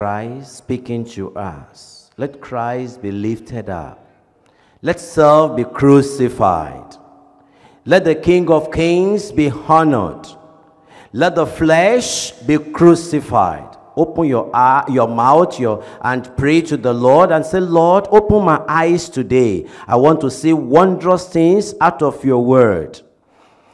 Christ speaking to us. Let Christ be lifted up. Let self be crucified. Let the King of Kings be honored. Let the flesh be crucified. Open your mouth, and pray to the Lord and say, Lord, open my eyes today. I want to see wondrous things out of your word.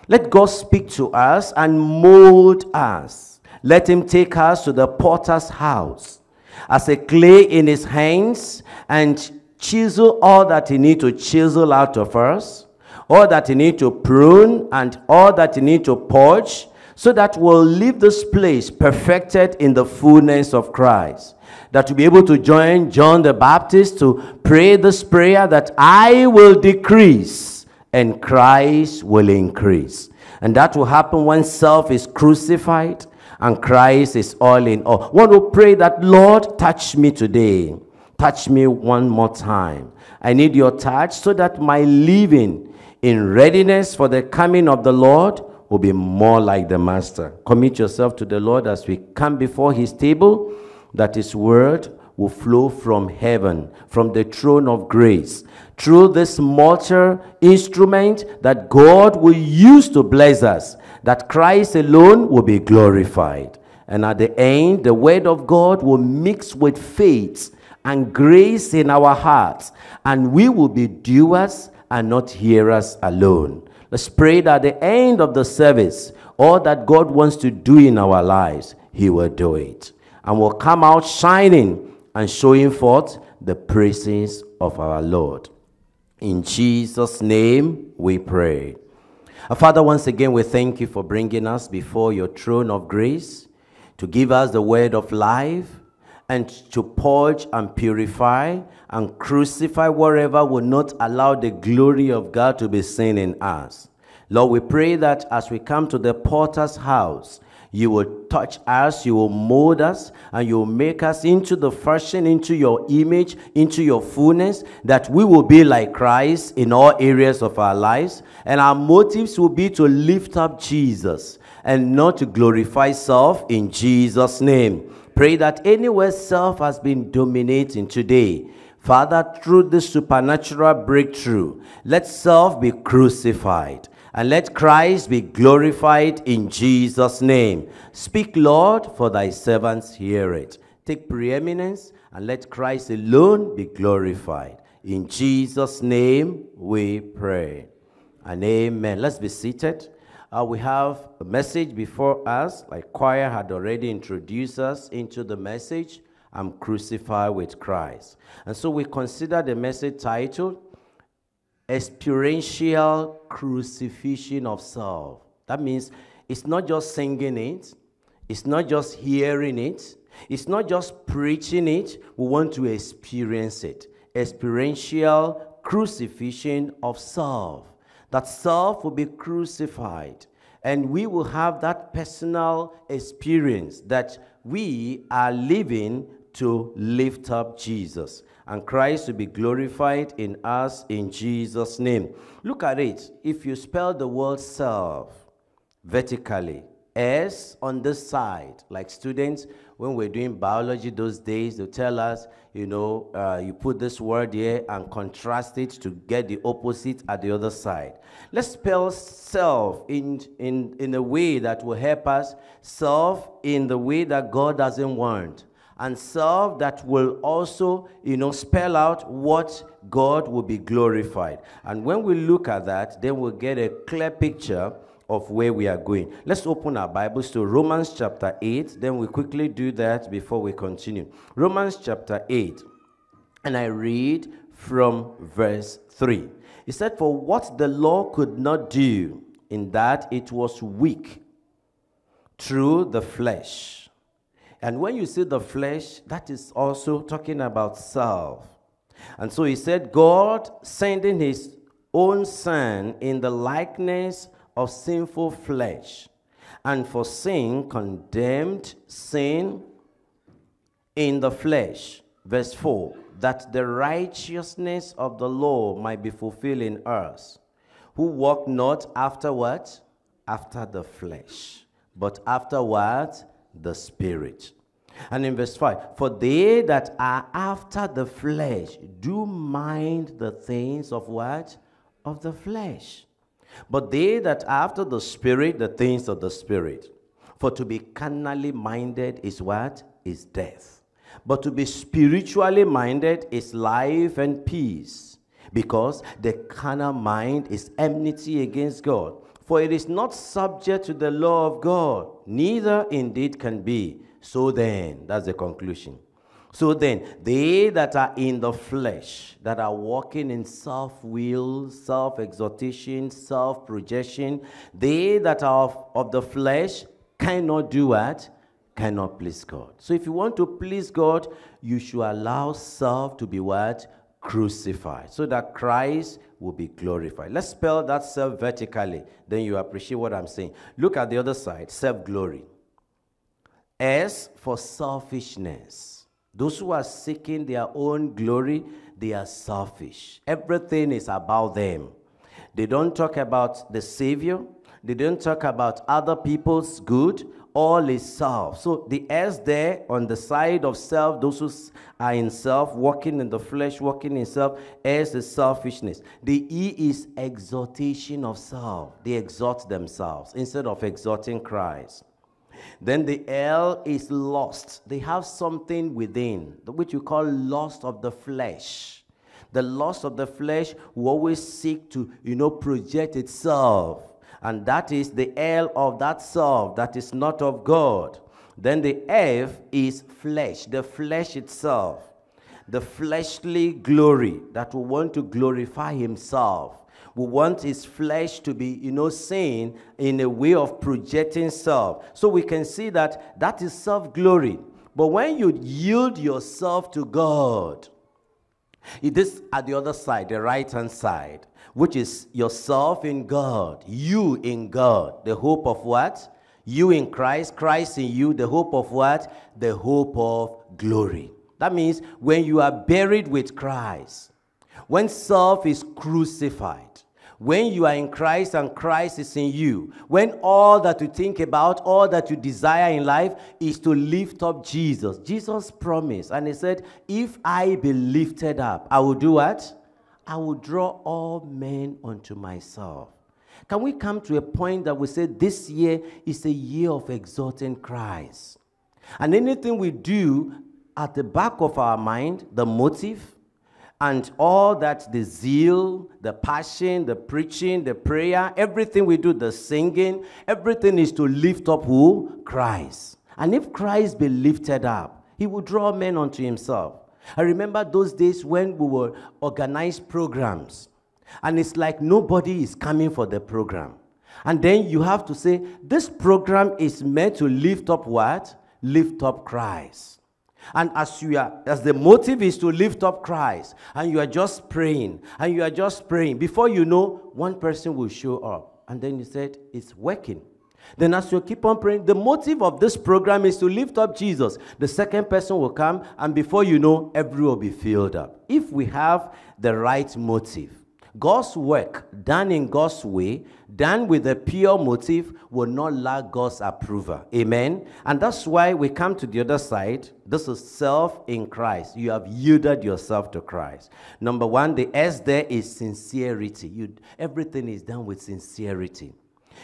Let God speak to us and mold us. Let him take us to the potter's house as a clay in his hands and chisel all that he needs to chisel out of us, all that he needs to prune and all that he needs to purge, so that we'll leave this place perfected in the fullness of Christ. That we'll be able to join John the Baptist to pray this prayer that I will decrease and Christ will increase. And that will happen when self is crucified and Christ is all in all. One will pray that, Lord, touch me today. Touch me one more time. I need your touch so that my living in readiness for the coming of the Lord will be more like the Master. Commit yourself to the Lord as we come before his table, that his word will flow from heaven, from the throne of grace, through this mortal instrument that God will use to bless us, that Christ alone will be glorified. And at the end, the word of God will mix with faith and grace in our hearts, and we will be doers and not hearers alone. Let's pray that at the end of the service, all that God wants to do in our lives, he will do it. And we'll come out shining and showing forth the praises of our Lord. In Jesus' name we pray. Our Father, once again, we thank you for bringing us before your throne of grace to give us the word of life and to purge and purify and crucify wherever will not allow the glory of God to be seen in us. Lord, we pray that as we come to the potter's house, you will touch us, you will mold us, and you will make us into the fashion, into your image, into your fullness, that we will be like Christ in all areas of our lives, and our motives will be to lift up Jesus and not to glorify self, in Jesus' name. Pray that anywhere self has been dominating today, Father, through this supernatural breakthrough, let self be crucified and let Christ be glorified in Jesus' name. Speak, Lord, for thy servants hear it. Take preeminence and let Christ alone be glorified. In Jesus' name we pray. And amen. Let's be seated. We have a message before us. Like choir had already introduced us into the message, I'm Crucified with Christ. And so we consider the message titled, Experiential Crucifixion of Self. That means it's not just singing it, it's not just hearing it, it's not just preaching it, we want to experience it. Experiential Crucifixion of Self. That self will be crucified, and we will have that personal experience that we are living to lift up Jesus, and Christ will be glorified in us in Jesus' name. Look at it. If you spell the word self vertically, S on this side, like students, when we're doing biology those days, they tell us, you put this word here and contrast it to get the opposite at the other side. Let's spell self in a way that will help us, self in the way that God doesn't want, and self that will also, spell out what God will be glorified. And when we look at that, then we'll get a clear picture of where we are going. Let's open our Bibles to Romans chapter 8. Then we quickly do that before we continue. Romans chapter 8. And I read from verse 3. It said, for what the law could not do, in that it was weak through the flesh. And when you see the flesh, that is also talking about self. And so he said, God sending his own son in the likeness of sinful flesh, and for sin condemned sin in the flesh. Verse 4, that the righteousness of the law might be fulfilled in us, who walk not after what? After the flesh, but after what? The Spirit. And in verse 5, for they that are after the flesh do mind the things of what? Of the flesh. But they that are after the Spirit, the things of the Spirit. For to be carnally minded is what? Is death. But to be spiritually minded is life and peace. Because the carnal mind is enmity against God. For it is not subject to the law of God, neither indeed can be. So then, that's the conclusion. So then, they that are in the flesh, that are walking in self-will, self-exhortation, self-projection, they that are of the flesh cannot do what? Cannot please God. So if you want to please God, you should allow self to be what? Crucified, so that Christ will be glorified. Let's spell that self vertically, then you appreciate what I'm saying. Look at the other side, self-glory. S for selfishness. Those who are seeking their own glory, they are selfish. Everything is about them. They don't talk about the Savior. They don't talk about other people's good. All is self. So the S there on the side of self, those who are in self, walking in the flesh, walking in self, S is selfishness. The E is exaltation of self. They exalt themselves instead of exalting Christ. Then the L is lust. They have something within, which we call lust of the flesh. The lust of the flesh will always seek to, project itself. And that is the L of that self that is not of God. Then the F is flesh, the flesh itself. The fleshly glory that will want to glorify himself. We want his flesh to be, seen in a way of projecting self. So we can see that is self-glory. But when you yield yourself to God, it is at the other side, the right-hand side, which is yourself in God, you in God, the hope of what? You in Christ, Christ in you, the hope of what? The hope of glory. That means when you are buried with Christ, when self is crucified, when you are in Christ and Christ is in you, when all that you think about, all that you desire in life is to lift up Jesus. Jesus promised, and he said, if I be lifted up, I will do what? I will draw all men unto myself. Can we come to a point that we say this year is a year of exalting Christ? And anything we do at the back of our mind, the motive, and all that, the zeal, the passion, the preaching, the prayer, everything we do, the singing, everything is to lift up who? Christ. And if Christ be lifted up, he will draw men unto himself. I remember those days when we were organized programs. And it's like nobody is coming for the program. And then you have to say, this program is meant to lift up what? Lift up Christ. And as the motive is to lift up Christ, and you are just praying, and you are just praying, before you know, one person will show up. And then you said, it's working. Then as you keep on praying, the motive of this program is to lift up Jesus. The second person will come, and before you know, everyone will be filled up. If we have the right motive, God's work done in God's way, done with a pure motive, will not lack God's approval. Amen? And that's why we come to the other side. This is self in Christ. You have yielded yourself to Christ. Number one, the S there is sincerity. Everything is done with sincerity.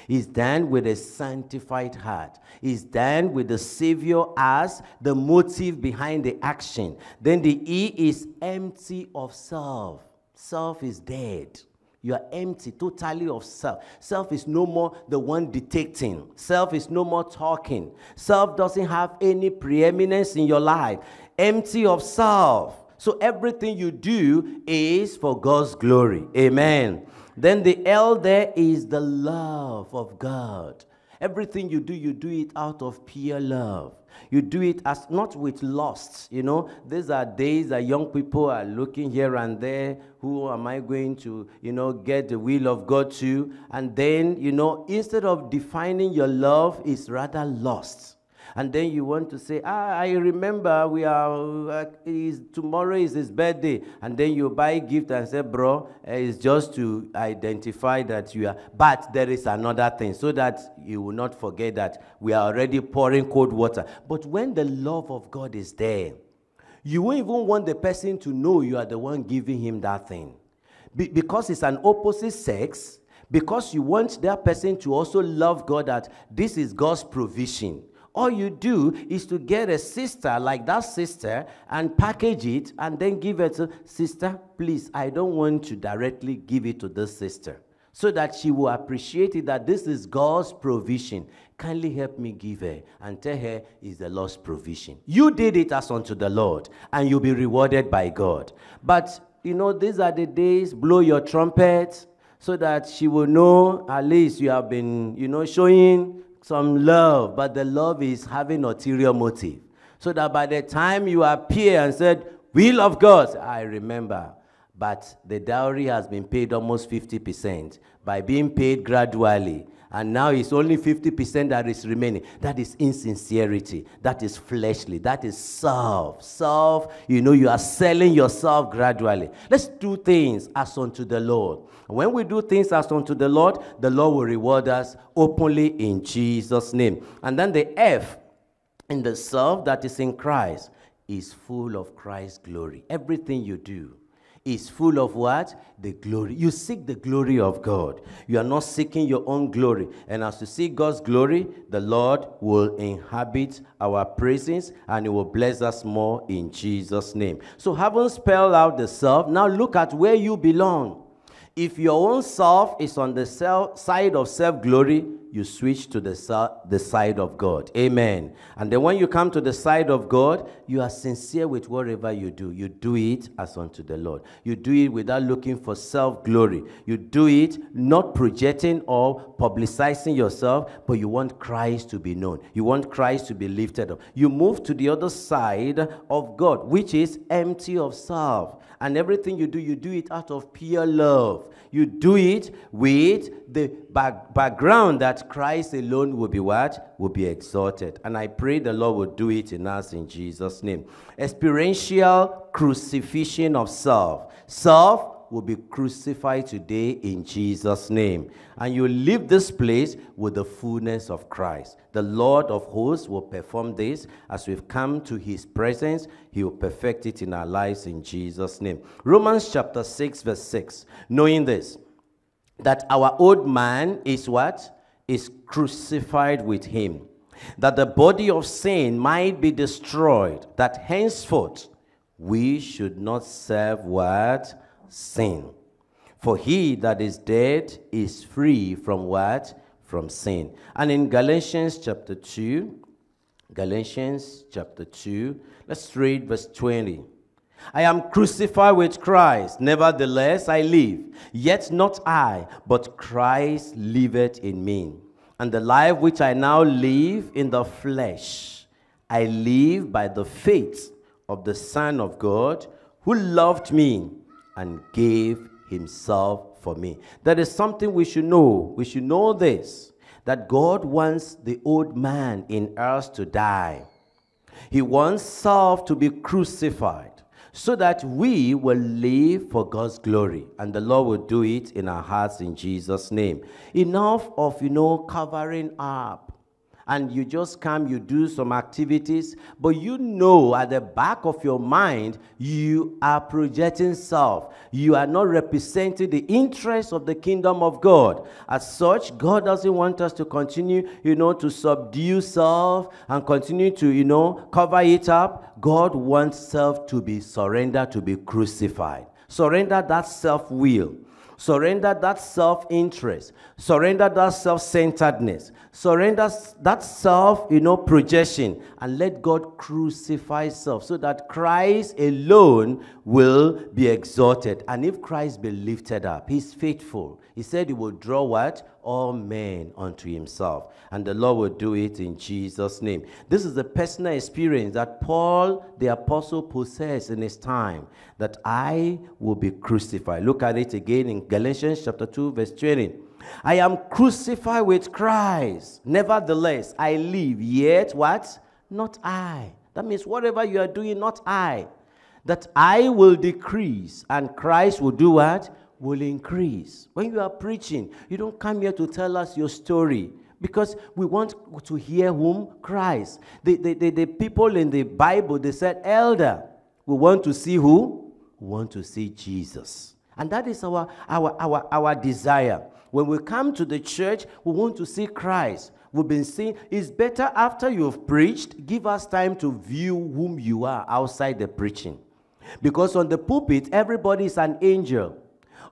It's done with a sanctified heart. It's done with the Savior as the motive behind the action. Then the E is empty of self. Self is dead. You are empty totally of self. Self is no more the one dictating. Self is no more talking. Self doesn't have any preeminence in your life. Empty of self. So everything you do is for God's glory. Amen. Then the L there is the love of God. Everything you do it out of pure love. You do it as not with lust, These are days that young people are looking here and there. Who am I going to, get the will of God to? And then, instead of defining your love, it's rather lust. and then you want to say, I remember we are, tomorrow is his birthday, and then you buy a gift and say, bro, it's just to identify that you are, but there is another thing, so that you will not forget that we are already pouring cold water. But when the love of God is there, you won't even want the person to know you are the one giving him that thing. Because it's an opposite sex, because you want that person to also love God, that this is God's provision. All you do is to get a sister like that sister and package it and then give it to, sister, please, I don't want to directly give it to this sister, so that she will appreciate it, that this is God's provision. Kindly help me give her, and tell her it's the Lord's provision. You did it as unto the Lord, and you'll be rewarded by God. But, you know, these are the days, blow your trumpet, so that she will know at least you have been, you know, showing some love, but the love is having ulterior motive. So that by the time you appear and said, we love God, I remember, but the dowry has been paid almost 50% by being paid gradually. And now it's only 50% that is remaining. That is insincerity. That is fleshly. That is self. Self, you know, you are selling yourself gradually. Let's do things as unto the Lord. When we do things as unto the Lord will reward us openly in Jesus' name. And then the F in the self that is in Christ is full of Christ's glory. Everything you do is full of what? The glory. You seek the glory of God. You are not seeking your own glory. And as you seek God's glory, the Lord will inhabit our praises and He will bless us more in Jesus' name. So having spelled out the self, now look at where you belong. If your own self is on the side of self-glory, you switch to the side of God. Amen. And then when you come to the side of God, you are sincere with whatever you do. You do it as unto the Lord. You do it without looking for self-glory. You do it not projecting or publicizing yourself, but you want Christ to be known. You want Christ to be lifted up. You move to the other side of God, which is empty of self. And everything you do it out of pure love. You do it with the background that Christ alone will be what? Will be exalted. And I pray the Lord will do it in us in Jesus' name. Experiential crucifixion of self. Self will be crucified today in Jesus' name. And you leave this place with the fullness of Christ. The Lord of hosts will perform this. As we've come to His presence, He will perfect it in our lives in Jesus' name. Romans chapter 6 verse 6. Knowing this, that our old man is what? Is crucified with him, that the body of sin might be destroyed, that henceforth we should not serve what? Sin. For he that is dead is free from what? From sin. And in Galatians chapter 2, Galatians chapter 2, let's read verse 20. I am crucified with Christ, nevertheless I live, yet not I, but Christ liveth in me. And the life which I now live in the flesh, I live by the faith of the Son of God, who loved me and gave himself for me. That is something we should know. We should know this, that God wants the old man in us to die. He wants self to be crucified, so that we will live for God's glory. And the Lord will do it in our hearts in Jesus' name. Enough of, you know, covering up. And you just come, you do some activities, but you know at the back of your mind, you are projecting self. You are not representing the interests of the kingdom of God. As such, God doesn't want us to continue, you know, to subdue self and continue to, you know, cover it up. God wants self to be surrendered, to be crucified. Surrender that self-will. Surrender that self-interest. Surrender that self-centeredness. Surrender that self, you know, projection. And let God crucify self, so that Christ alone will be exalted. And if Christ be lifted up, He's faithful. He said He will draw what? All men unto Himself. And the Lord will do it in Jesus' name. This is the personal experience that Paul the apostle possessed in his time, that I will be crucified. Look at it again in Galatians chapter 2 verse 20. I am crucified with Christ. Nevertheless, I live. Yet what? Not I. That means whatever you are doing, not I. That I will decrease and Christ will do what? Will increase. When you are preaching, you don't come here to tell us your story. Because we want to hear whom? Christ. The people in the Bible, they said, elder, we want to see who? We want to see Jesus. And that is our desire. When we come to the church, we want to see Christ. We've been seeing, it's better after you've preached, give us time to view whom you are outside the preaching. Because on the pulpit, everybody is an angel.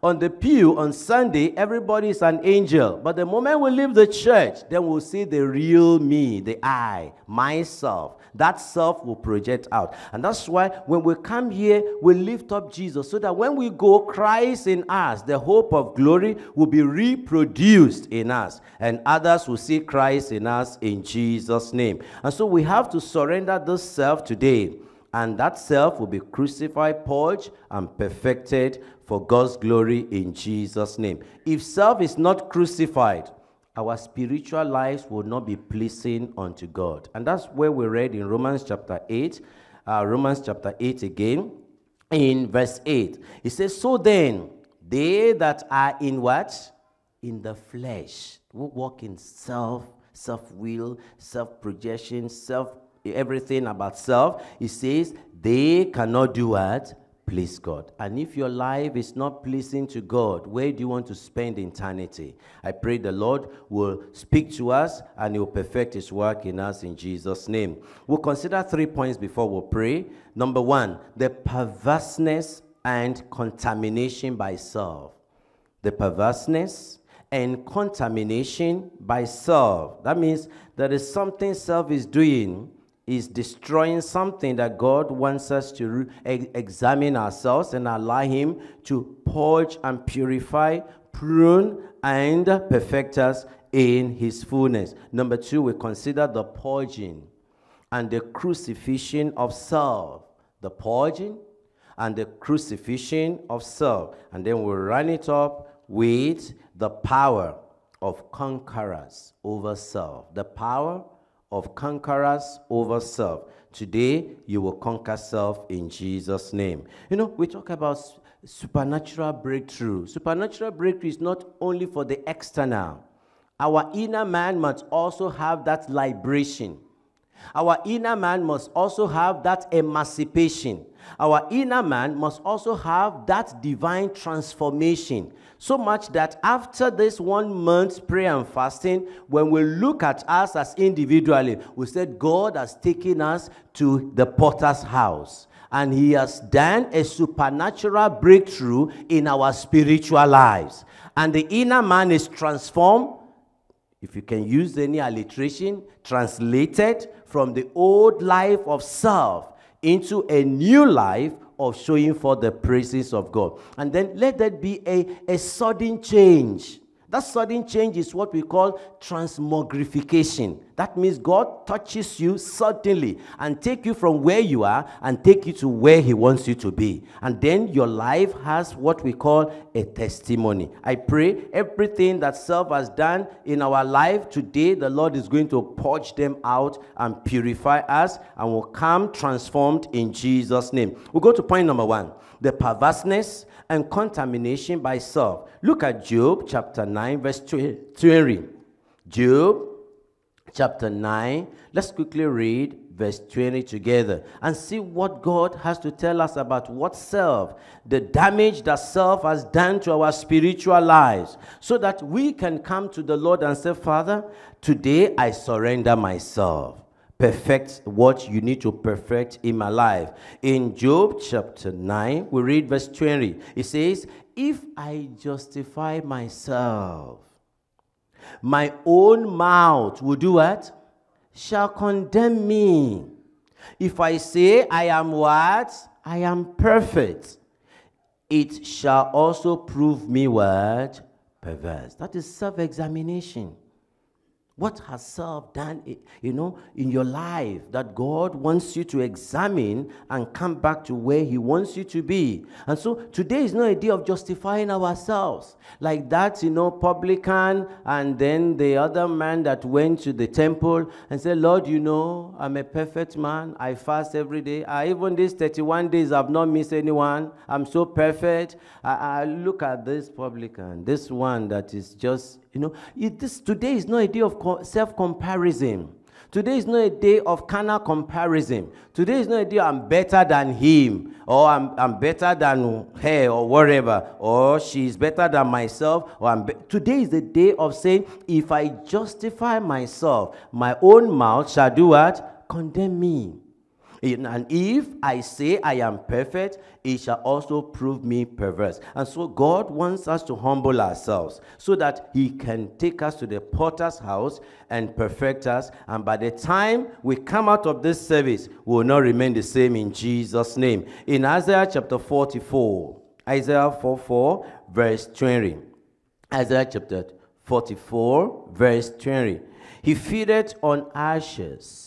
On the pew on Sunday, everybody is an angel. But the moment we leave the church, then we'll see the real me, the I, myself. That self will project out. And that's why when we come here, we lift up Jesus so that when we go, Christ in us, the hope of glory, will be reproduced in us. And others will see Christ in us in Jesus' name. And so we have to surrender this self today. And that self will be crucified, purged, and perfected for God's glory in Jesus' name. If self is not crucified, our spiritual lives will not be pleasing unto God. And that's where we read in Romans chapter 8, again, in verse 8. It says, so then, they that are in what? In the flesh, who walk in self, self-will, self-projection, self-projection, everything about self, it says they cannot do what? Please God. And if your life is not pleasing to God, where do you want to spend eternity? I pray the Lord will speak to us and He will perfect His work in us in Jesus' name. We'll consider 3 points before we pray. Number one, the perverseness and contamination by self. The perverseness and contamination by self. That means there is something self is doing is destroying something that God wants us to examine ourselves and allow Him to purge and purify, prune and perfect us in His fullness. Number two, we consider the purging and the crucifixion of self. The purging and the crucifixion of self. And then we'll run it up with the power of conquerors over self. The power of conquerors over self. Today, you will conquer self in Jesus' name. You know, we talk about supernatural breakthrough. Supernatural breakthrough is not only for the external. Our inner man must also have that liberation. Our inner man must also have that emancipation. Our inner man must also have that divine transformation. So much that after this 1 month's prayer and fasting, when we look at us as individually, we said God has taken us to the potter's house. And He has done a supernatural breakthrough in our spiritual lives. And the inner man is transformed. If you can use any alliteration, translated from the old life of self into a new life of showing forth the praises of God. And then let that be a sudden change. That sudden change is what we call transmogrification. That means God touches you suddenly and take you from where you are and take you to where He wants you to be. And then your life has what we call a testimony. I pray everything that self has done in our life today, the Lord is going to purge them out and purify us and will come transformed in Jesus' name. We'll go to point number one, the perverseness and contamination by self. Look at Job chapter 9 verse 20. Job chapter 9, let's quickly read verse 20 together and see what God has to tell us about what self, the damage that self has done to our spiritual lives, so that we can come to the Lord and say, Father, today I surrender myself. Perfect what you need to perfect in my life. In Job chapter 9, we read verse 20. It says, if I justify myself, my own mouth will do what? Shall condemn me. If I say I am what? I am perfect. It shall also prove me what? Perverse. That is self-examination. What has self done, in your life that God wants you to examine and come back to where he wants you to be? And so today is no idea of justifying ourselves. Like that, publican and then the other man that went to the temple and said, Lord, I'm a perfect man. I fast every day. Even these 31 days, I've not missed anyone. I'm so perfect. I look at this publican, this one that is just, today is no idea of self-comparison. Today is not a day of carnal comparison. Today is not a day I'm better than him, or I'm better than her, or whatever, or she's better than myself. Or today is the day of saying, if I justify myself, my own mouth shall do what? Condemn me. And if I say I am perfect, it shall also prove me perverse. And so God wants us to humble ourselves so that he can take us to the potter's house and perfect us. And by the time we come out of this service, we will not remain the same in Jesus' name. In Isaiah chapter 44, Isaiah 44, verse 20. Isaiah chapter 44, verse 20. He feedeth on ashes.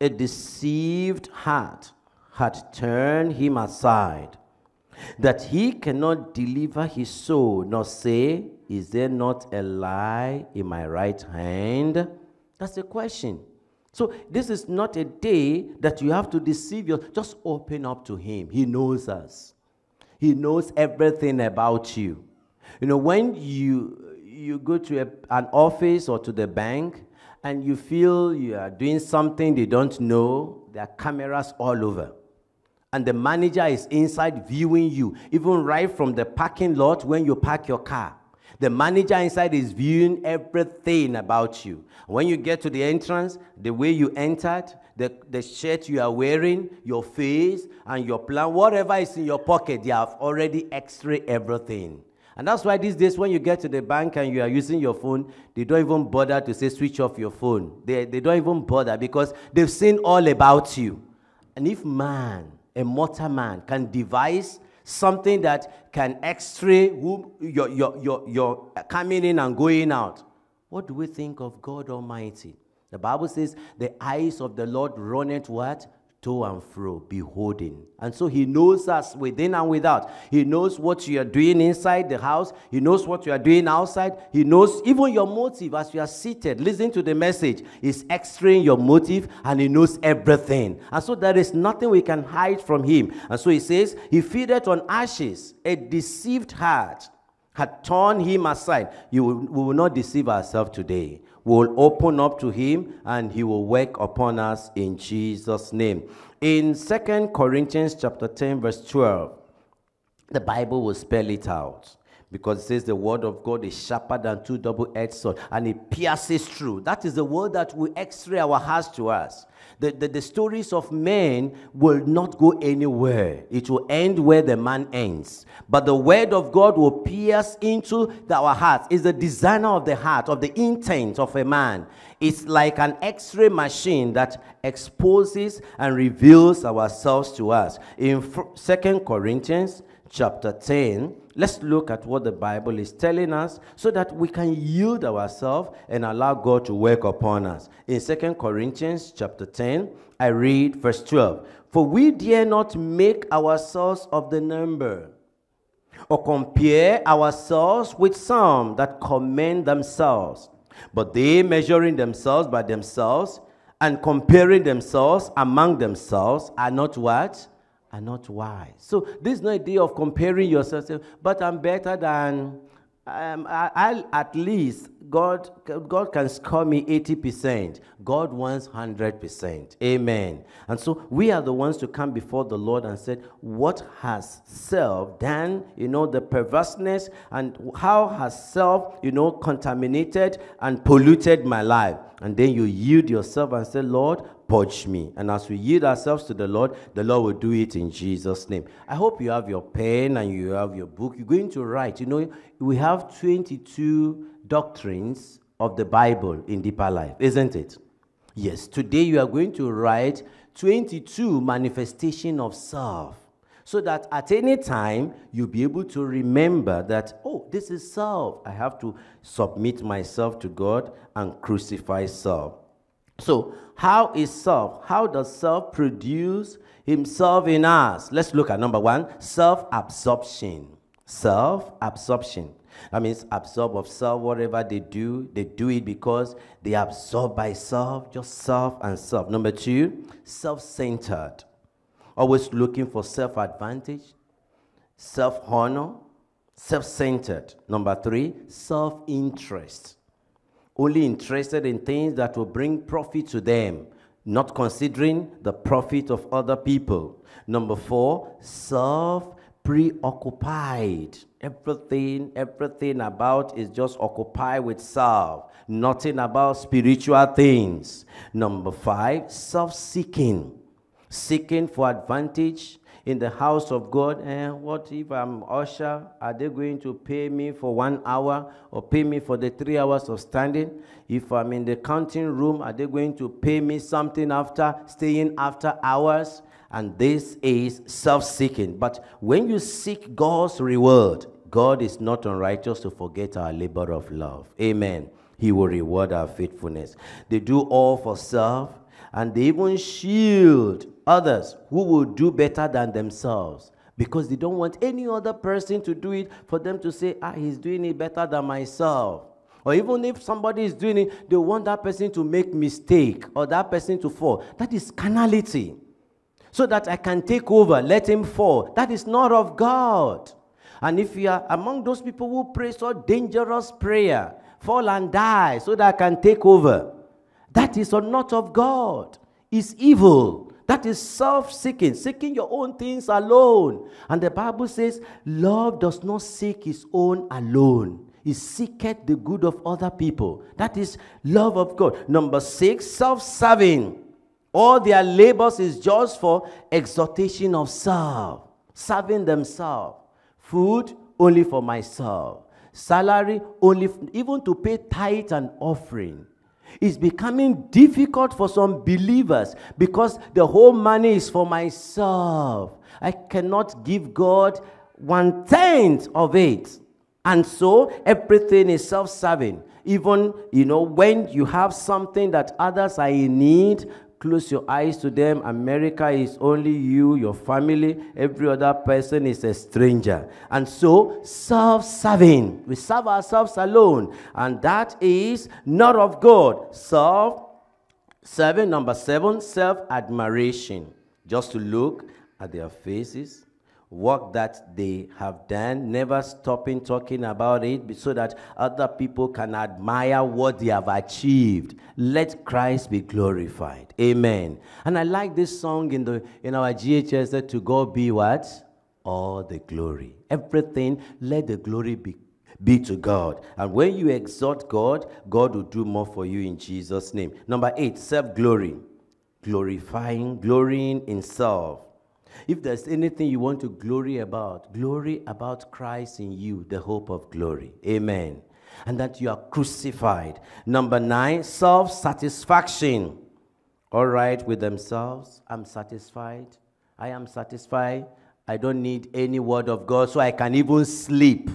A deceived heart had turned him aside, that he cannot deliver his soul, nor say, is there not a lie in my right hand? That's the question. So this is not a day that you have to deceive yourself. Just open up to him. He knows us. He knows everything about you. When you go to an office or to the bank, and you feel you are doing something they don't know, there are cameras all over. And the manager is inside viewing you, even right from the parking lot when you park your car. The manager inside is viewing everything about you. When you get to the entrance, the way you entered, the shirt you are wearing, your face, and your plan, whatever is in your pocket, they have already x-rayed everything. And that's why these days when you get to the bank and you are using your phone, they don't even bother to say switch off your phone. They don't even bother because they've seen all about you. And if man, a mortal man, can devise something that can x-ray your coming in and going out, what do we think of God Almighty? The Bible says the eyes of the Lord runneth what? To and fro, beholding. And so he knows us within and without. He knows what you are doing inside the house. He knows what you are doing outside. He knows even your motive as you are seated. Listen to the message. He's x-raying your motive and he knows everything. And so there is nothing we can hide from him. And so he says, he feedeth on ashes. A deceived heart had torn him aside. We will not deceive ourselves today. Will open up to him and he will work upon us in Jesus' name. In 2 Corinthians chapter 10, verse 12, the Bible will spell it out because it says the word of God is sharper than two double-edged swords and it pierces through. That is the word that will x-ray our hearts to us. The stories of men will not go anywhere. It will end where the man ends. But the word of God will pierce into our hearts. It's the designer of the heart, of the intent of a man. It's like an x-ray machine that exposes and reveals ourselves to us. In 2 Corinthians chapter 10, let's look at what the Bible is telling us so that we can yield ourselves and allow God to work upon us. In 2 Corinthians chapter 10, I read verse 12. For we dare not make ourselves of the number or compare ourselves with some that commend themselves, but they measuring themselves by themselves and comparing themselves among themselves are not what? Are not wise. So this is no idea of comparing yourself, but I'm better than, at least God can score me 80%. God wants 100%. Amen. And so we are the ones to come before the Lord and say, what has self done? The perverseness, and how has self, contaminated and polluted my life? And then you yield yourself and say, Lord, purge me. And as we yield ourselves to the Lord will do it in Jesus' name. I hope you have your pen and you have your book. You're going to write. We have 22 doctrines of the Bible in Deeper Life, isn't it? Yes, today you are going to write 22 manifestations of self. so that at any time you'll be able to remember that, oh, this is self. I have to submit myself to God and crucify self. So how is self? How does self produce himself in us? Let's look at number one, self-absorption. Self-absorption. That means absorb of self, whatever they do it because they absorb by self, just self and self. Number two, self-centered. Always looking for self-advantage, self-honor, self-centered. Number three, self-interest. Only interested in things that will bring profit to them, not considering the profit of other people. Number four, self-preoccupied. Everything about is just occupied with self. Nothing about spiritual things. Number five, self-seeking. Seeking for advantage in the house of God. What if I'm usher? Are they going to pay me for 1 hour or pay me for the 3 hours of standing? If I'm in the counting room, are they going to pay me something after staying after hours? And this is self-seeking. But when you seek God's reward, God is not unrighteous to forget our labor of love. Amen. He will reward our faithfulness. They do all for self, and they even shield others who will do better than themselves because they don't want any other person to do it for them to say, ah, he's doing it better than myself. Or even if somebody is doing it, they want that person to make mistake or that person to fall. That is carnality. So that I can take over, let him fall. That is not of God. And if you are among those people who pray so dangerous prayer, fall and die so that I can take over, that is not of God. It's evil. That is self-seeking, seeking your own things alone. And the Bible says, love does not seek his own alone. He seeketh the good of other people. That is love of God. Number six, self-serving. All their labors is just for exhortation of self, serving themselves. Food, only for myself. Salary, only, even to pay tithe and offering. It's becoming difficult for some believers because the whole money is for myself. I cannot give God 1/10 of it. And so everything is self-serving. Even, when you have something that others are in need, close your eyes to them. America is only you, your family. Every other person is a stranger. And so, self-serving. We serve ourselves alone. And that is not of God. Self-serving. Number seven, self-admiration. Just to look at their faces. Work that they have done. Never stopping talking about it so that other people can admire what they have achieved. Let Christ be glorified. Amen. And I like this song in our GHS that to God be what? All the glory. Everything, let the glory be to God. And when you exalt God, God will do more for you in Jesus' name. Number eight, self-glory. Glorying in self. If there's anything you want to glory about Christ in you, the hope of glory. Amen. And that you are crucified. Number nine, self-satisfaction. All right with themselves. I'm satisfied. I am satisfied. I don't need any word of God, so I can even sleep.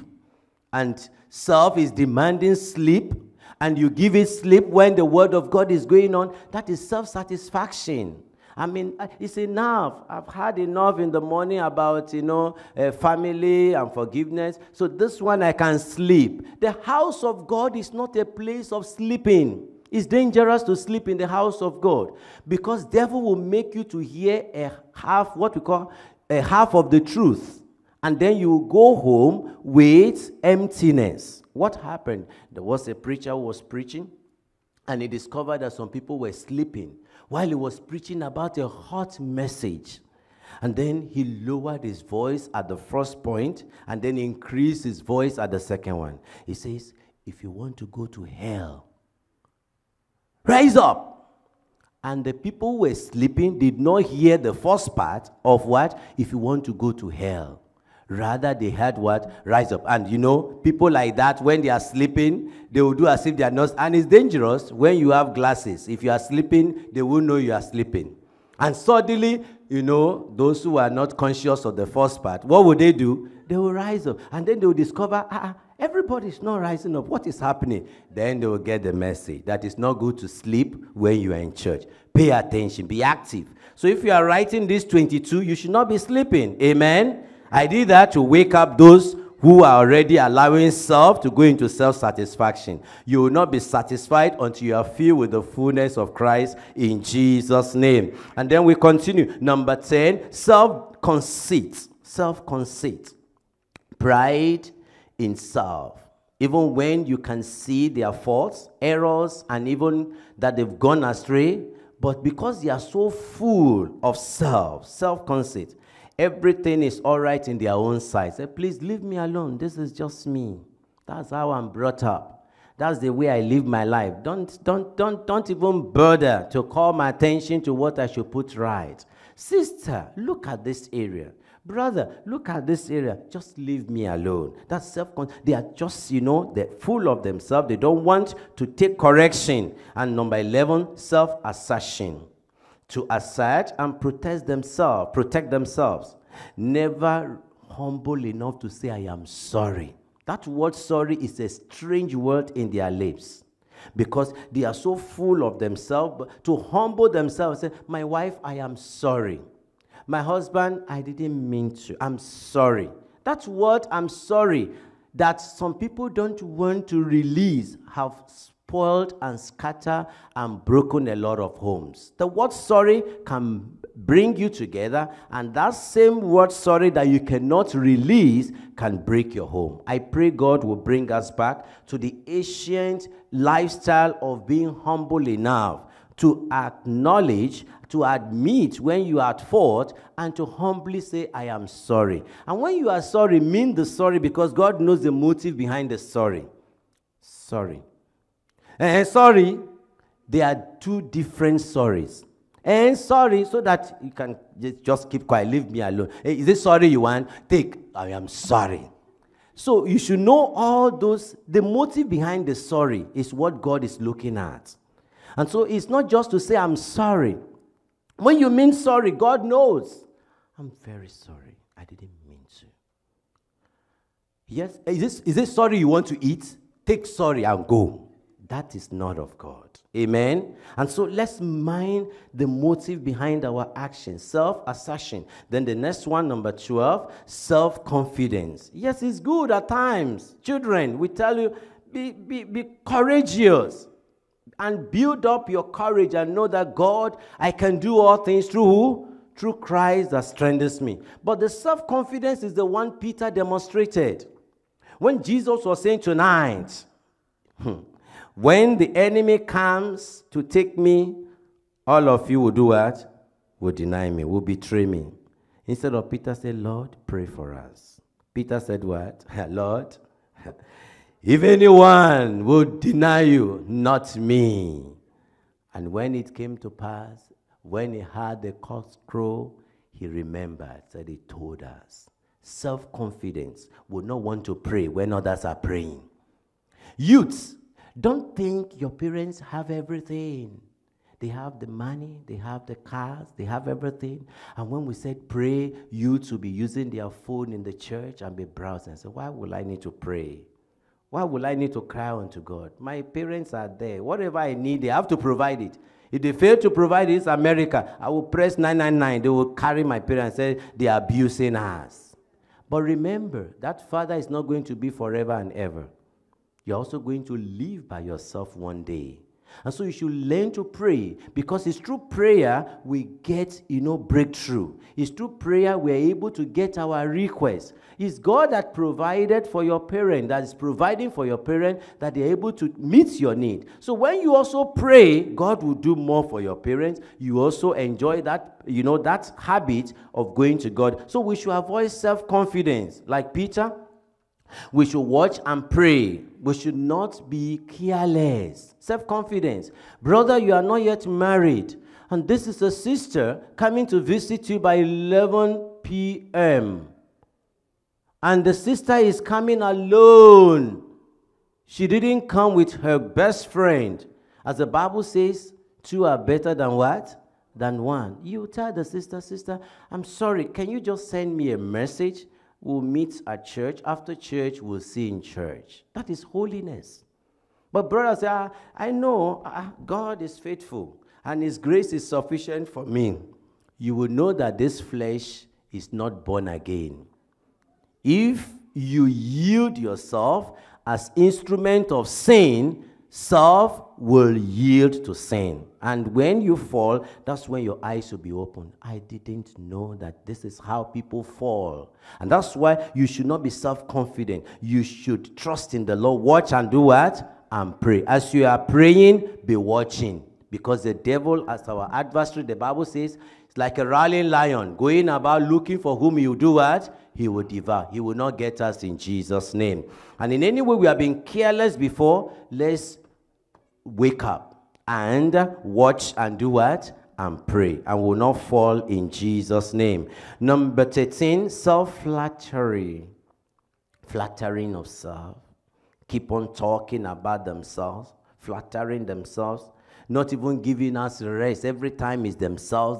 And self is demanding sleep, and you give it sleep when the word of God is going on. That is self-satisfaction. I mean, it's enough. I've had enough in the morning about, family and forgiveness. So this one I can sleep. The house of God is not a place of sleeping. It's dangerous to sleep in the house of God because devil will make you to hear what we call a half of the truth. And then you will go home with emptiness. What happened? There was a preacher who was preaching and he discovered that some people were sleeping while he was preaching about a hot message. And then he lowered his voice at the first point and then increased his voice at the second one. He says, if you want to go to hell, rise up. And the people who were sleeping did not hear the first part of what? If you want to go to hell. Rather, they heard what? Rise up. And people like that, when they are sleeping, they will do as if they are not. And it's dangerous when you have glasses. If you are sleeping, they will know you are sleeping. And suddenly, you know, those who are not conscious of the first part, what would they do? They will rise up. And then they will discover, everybody's not rising up. What is happening? Then they will get the message that it's not good to sleep when you are in church. Pay attention. Be active. So if you are writing this 22, you should not be sleeping. Amen? I did that to wake up those who are already allowing self to go into self-satisfaction. You will not be satisfied until you are filled with the fullness of Christ in Jesus' name. And then we continue. Number 10, self-conceit. Self-conceit. Pride in self. Even when you can see their faults, errors, and even that they've gone astray, but because they are so full of self, self-conceit, everything is all right in their own sight. Say, please leave me alone. This is just me. That's how I'm brought up. That's the way I live my life. Don't even bother to call my attention to what I should put right. Sister, look at this area. Brother, look at this area. Just leave me alone. That's self-conceit. They are just, you know, they're full of themselves. They don't want to take correction. And number 11, self-assertion. To assert and protect themselves. Never humble enough to say, I am sorry. That word sorry is a strange word in their lips because they are so full of themselves. But to humble themselves, say, my wife, I am sorry. My husband, I didn't mean to. I'm sorry. That word, I'm sorry, that some people don't want to release, have spoiled and scattered and broken a lot of homes. The word sorry can bring you together, and that same word sorry that you cannot release can break your home. I pray God will bring us back to the ancient lifestyle of being humble enough to acknowledge, to admit when you are at fault, and to humbly say, I am sorry. And when you are sorry, mean the sorry, because God knows the motive behind the sorry. Sorry. And sorry, there are two different sorries. And sorry, so that you can just keep quiet, leave me alone. Is this sorry you want? Take, I am sorry. So you should know all those. The motive behind the sorry is what God is looking at. And so it's not just to say, I'm sorry. When you mean sorry, God knows. I'm very sorry. I didn't mean to. Yes, is this sorry you want to eat? Take sorry and go. That is not of God. Amen? And so let's mind the motive behind our action. Self-assertion. Then the next one, number 12, self-confidence. Yes, it's good at times. Children, we tell you, be courageous. And build up your courage and know that God, I can do all things through who? Through Christ that strengthens me. But the self-confidence is the one Peter demonstrated. When Jesus was saying tonight, when the enemy comes to take me, all of you will do what? Will deny me, will betray me. Instead of Peter said, Lord, pray for us. Peter said what? Lord, if anyone would deny you, not me. And when it came to pass, when he heard the cock crow, he remembered that he told us. Self-confidence would not want to pray when others are praying. Youths, don't think your parents have everything. They have the money, they have the cars, they have everything. And when we said pray, youths will be using their phone in the church and be browsing. So why will I need to pray? Why will I need to cry unto God? My parents are there. Whatever I need, they have to provide it. If they fail to provide it, it's America. I will press 999. They will carry my parents and say, they are abusing us. But remember, that father is not going to be forever and ever. You're also going to live by yourself one day. And so you should learn to pray, because it's through prayer we get, you know, breakthrough. It's through prayer we are able to get our requests. It's God that provided for your parent, that is providing for your parent, that they are able to meet your need. So when you also pray, God will do more for your parents. You also enjoy that, you know, that habit of going to God. So we should avoid self-confidence. Like Peter, we should watch and pray. We should not be careless. Self-confidence. Brother, you are not yet married. And this is a sister coming to visit you by 11 p.m. And the sister is coming alone. She didn't come with her best friend. As the Bible says, two are better than what? than one. You tell the sister, sister, I'm sorry, can you just send me a message? We'll meet at church. After church, we'll see in church. That is holiness. But brothers, I know God is faithful and his grace is sufficient for me. You will know that this flesh is not born again. If you yield yourself as instrument of sin, self will yield to sin. And when you fall, that's when your eyes will be opened. I didn't know that this is how people fall. And that's why you should not be self-confident. You should trust in the Lord. Watch and do what? And pray. As you are praying, be watching. Because the devil, as our adversary, the Bible says, it's like a roaring lion going about looking for whom he will do what? He will devour. He will not get us in Jesus' name. And in any way we have been careless before, let's wake up and watch and do what? And pray. And will not fall in Jesus' name. Number 13, self-flattery. Flattering of self. Keep on talking about themselves. Flattering themselves. Not even giving us rest. Every time is themselves.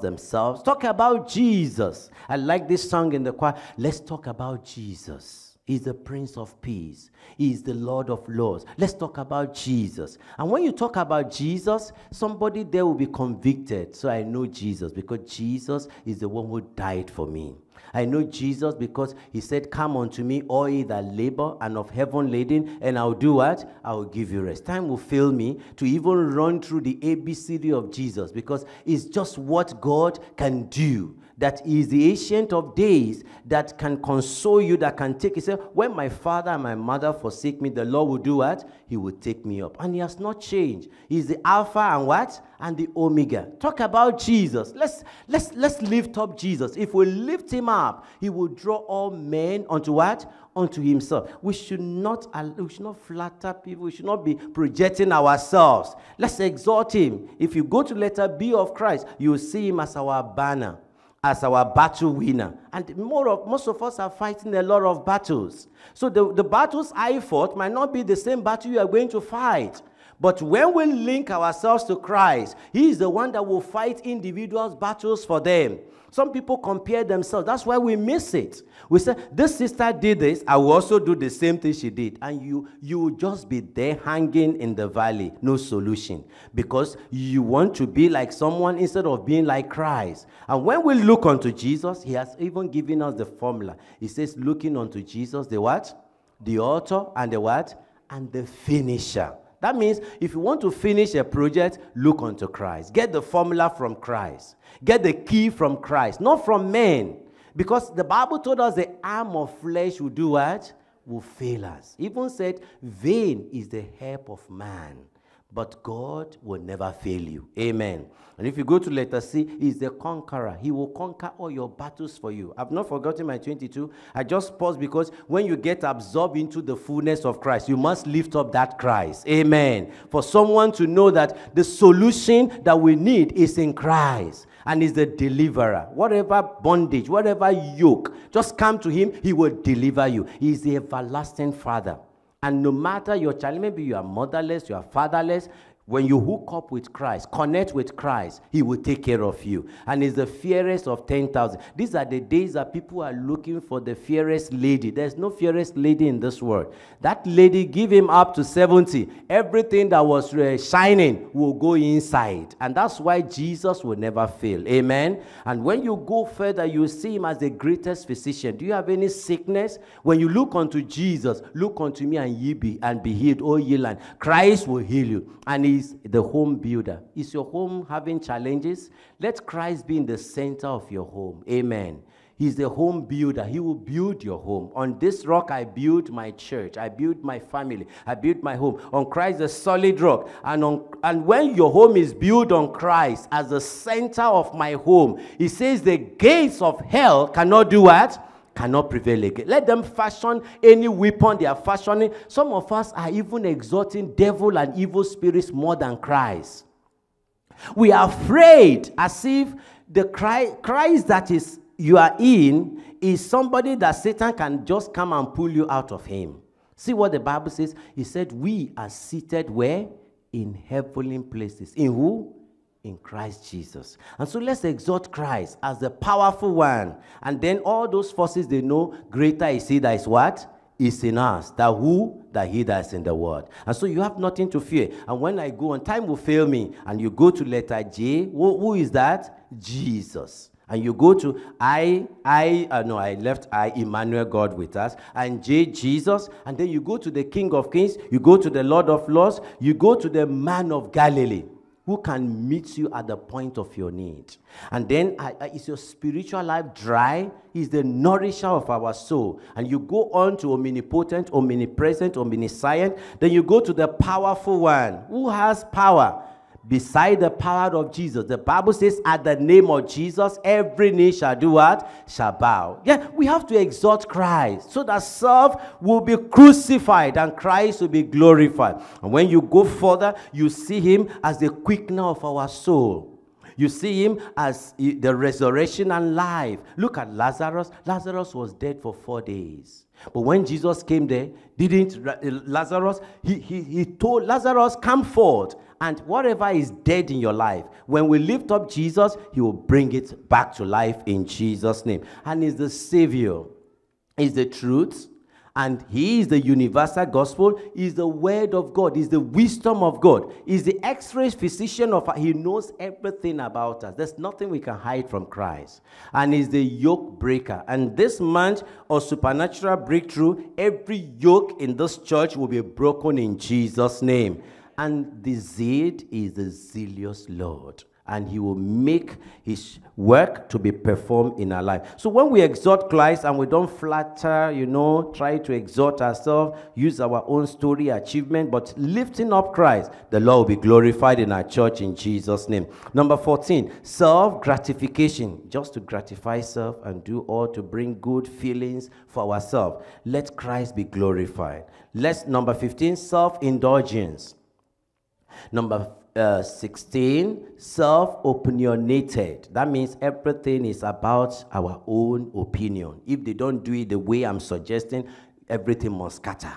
Talk about Jesus. I like this song in the choir. Let's talk about Jesus. He's the Prince of Peace. He's the Lord of Lords. Let's talk about Jesus. And when you talk about Jesus, somebody there will be convicted. So I know Jesus because Jesus is the one who died for me. I know Jesus because he said, come unto me, all ye that labor and of heaven laden, and I'll do what? I'll give you rest. Time will fail me to even run through the ABCD of Jesus because it's just what God can do. That is the Ancient of Days that can console you, that can take. He said, when my father and my mother forsake me, the Lord will do what? He will take me up. And he has not changed. He's the Alpha and what? And the Omega. Talk about Jesus. Let's lift up Jesus. If we lift him up, he will draw all men unto what? Unto himself. We should not flatter people. We should not be projecting ourselves. Let's exalt him. If you go to letter B of Christ, you will see him as our banner, as our battle winner. And most of us are fighting a lot of battles. So the battles I fought might not be the same battle you are going to fight. But when we link ourselves to Christ, he is the one that will fight individuals' battles for them. Some people compare themselves. That's why we miss it. We say, this sister did this. I will also do the same thing she did. And you will just be there hanging in the valley. No solution. Because you want to be like someone instead of being like Christ. And when we look unto Jesus, he has even given us the formula. He says, looking unto Jesus, the what? The author and the what? And the finisher. That means if you want to finish a project, look unto Christ. Get the formula from Christ. Get the key from Christ, not from men. Because the Bible told us the arm of flesh will do what? Will fail us. Even said, vain is the help of man. But God will never fail you. Amen. And if you go to letter C, he's the conqueror. He will conquer all your battles for you. I've not forgotten my 22. I just paused because when you get absorbed into the fullness of Christ, you must lift up that Christ. Amen. For someone to know that the solution that we need is in Christ. And he's the deliverer. Whatever bondage, whatever yoke, just come to him. He will deliver you. He's the everlasting Father. And no matter your child, maybe you are motherless, you are fatherless, when you hook up with Christ, connect with Christ, he will take care of you. And he's the fairest of 10,000. These are the days that people are looking for the fairest lady. There's no fairest lady in this world. That lady gave him up to 70. Everything that was shining will go inside. And that's why Jesus will never fail. Amen. And when you go further, you see him as the greatest physician. Do you have any sickness? When you look unto Jesus, look unto me and ye be and be healed, O ye land. Christ will heal you. And he is the home builder. Is your home having challenges? Let Christ be in the center of your home. Amen. He's the home builder. He will build your home. On this rock, I build my church. I build my family. I build my home. On Christ, the solid rock. And when your home is built on Christ as the center of my home, he says the gates of hell cannot do what? Cannot prevail again. Let them fashion any weapon they are fashioning. Some of us are even exalting devil and evil spirits more than Christ. We are afraid as if the Christ that is you are in is somebody that Satan can just come and pull you out of him. See what the Bible says. He said, we are seated where? In heavenly places. In who? in Christ Jesus. And so let's exalt Christ as the powerful one. And then all those forces, they know greater is he that is what? Is in us, that who? That he that is in the world. And so you have nothing to fear. And when I go on, time will fail me. And you go to letter J, who is that? Jesus. And you go to I, Emmanuel, God with us, and J, Jesus. And then you go to the King of Kings, you go to the Lord of Lords, you go to the Man of Galilee, who can meet you at the point of your need. And then is your spiritual life dry? He's the nourisher of our soul. And you go on to omnipotent, omnipresent, omniscient. Then you go to the powerful one. Who has power? Beside the power of Jesus. The Bible says, at the name of Jesus, every knee shall do what? Shall bow. Yeah, we have to exalt Christ so that self will be crucified and Christ will be glorified. And when you go further, you see him as the quickener of our soul. You see him as the resurrection and life. Look at Lazarus. Lazarus was dead for 4 days. But when Jesus came there, he told Lazarus, come forth. And whatever is dead in your life, when we lift up Jesus, he will bring it back to life in Jesus' name. And he's the Savior, he's the truth, and he is the universal gospel, he's the word of God, he's the wisdom of God, he's the x-ray physician of us. He knows everything about us. There's nothing we can hide from Christ. And he's the yoke breaker. And this month of supernatural breakthrough, every yoke in this church will be broken in Jesus' name. And the Zeal is the zealous Lord. And he will make his work to be performed in our life. So when we exalt Christ and we don't flatter, try to exalt ourselves, use our own story, achievement, but lifting up Christ, the Lord will be glorified in our church in Jesus' name. Number 14, self-gratification. Just to gratify self and do all to bring good feelings for ourselves. Let Christ be glorified. Number 15, self-indulgence. Number 16, self-opinionated. That means everything is about our own opinion. If they don't do it the way I'm suggesting, everything must scatter.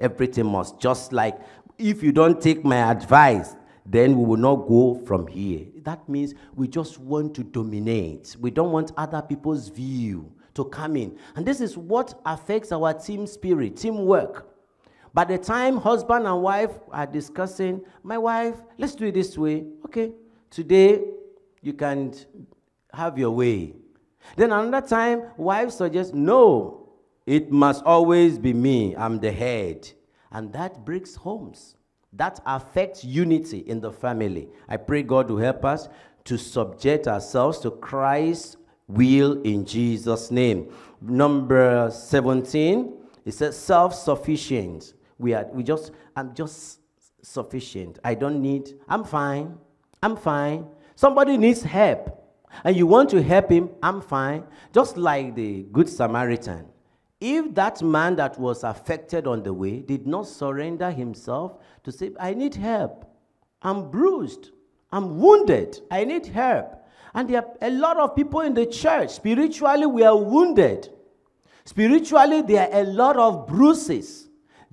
Everything must, just like, if you don't take my advice, then we will not go from here. That means we just want to dominate. We don't want other people's view to come in. And this is what affects our team spirit, teamwork. By the time husband and wife are discussing, my wife, let's do it this way. Okay, today you can have your way. Then another time, wife suggests, no, it must always be me. I'm the head. And that breaks homes. That affects unity in the family. I pray God will help us to subject ourselves to Christ's will in Jesus' name. Number 17, it says self-sufficient. I'm just sufficient. I don't need, I'm fine. I'm fine. Somebody needs help. And you want to help him, I'm fine. Just like the Good Samaritan. If that man that was affected on the way did not surrender himself to say, I need help. I'm bruised. I'm wounded. I need help. And there are a lot of people in the church. Spiritually, we are wounded. Spiritually, there are a lot of bruises.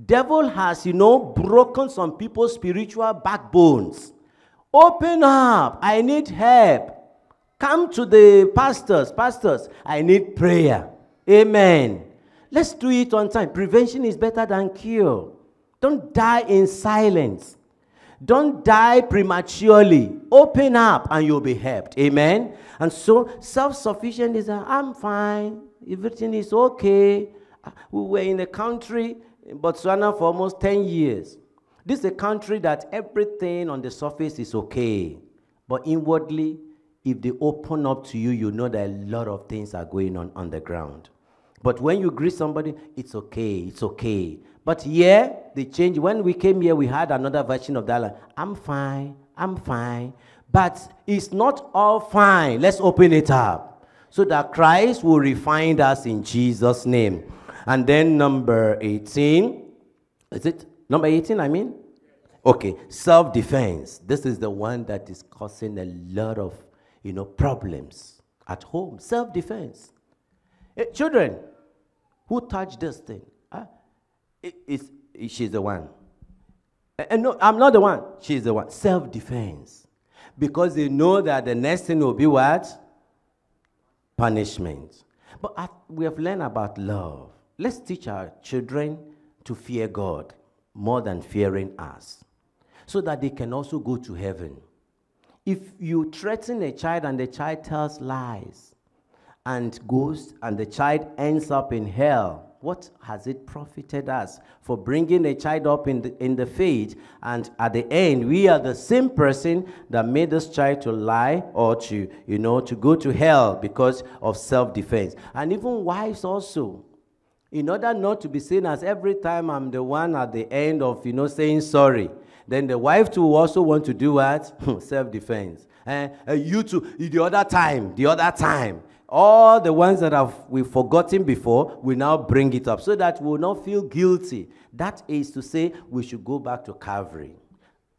Devil has, broken some people's spiritual backbones. Open up. I need help. Come to the pastors. Pastors, I need prayer. Amen. Let's do it on time. Prevention is better than cure. Don't die in silence. Don't die prematurely. Open up and you'll be helped. Amen. And so self-sufficient is, I'm fine. Everything is okay. We were in a country in Botswana for almost 10 years. This is a country that everything on the surface is okay. But inwardly, if they open up to you, you know that a lot of things are going on the ground. But when you greet somebody, it's okay, it's okay. But yeah, they change. When we came here, we had another version of that. Like, I'm fine, I'm fine. But it's not all fine. Let's open it up so that Christ will refine us in Jesus' name. And then number 18, is it? Number 18, I mean? Okay, self-defense. This is the one that is causing a lot of, problems at home. Self-defense. Children, who touched this thing? Huh? She's the one. No, I'm not the one. She's the one. Self-defense. because they know that the next thing will be what? Punishment. But we have learned about love. Let's teach our children to fear God more than fearing us, so that they can also go to heaven. If you threaten a child and the child tells lies and goes and the child ends up in hell, what has it profited us for bringing a child up in the faith, and at the end we are the same person that made this child to lie or to, you know, to go to hell because of self-defense? And even wives also, in order not to be seen as every time I'm the one at the end of, you know, saying sorry, then the wife too also want to do what? Self-defense. You too, the other time. All the ones that we've forgotten before, we now bring it up so that we will not feel guilty. That is to say, we should go back to Calvary.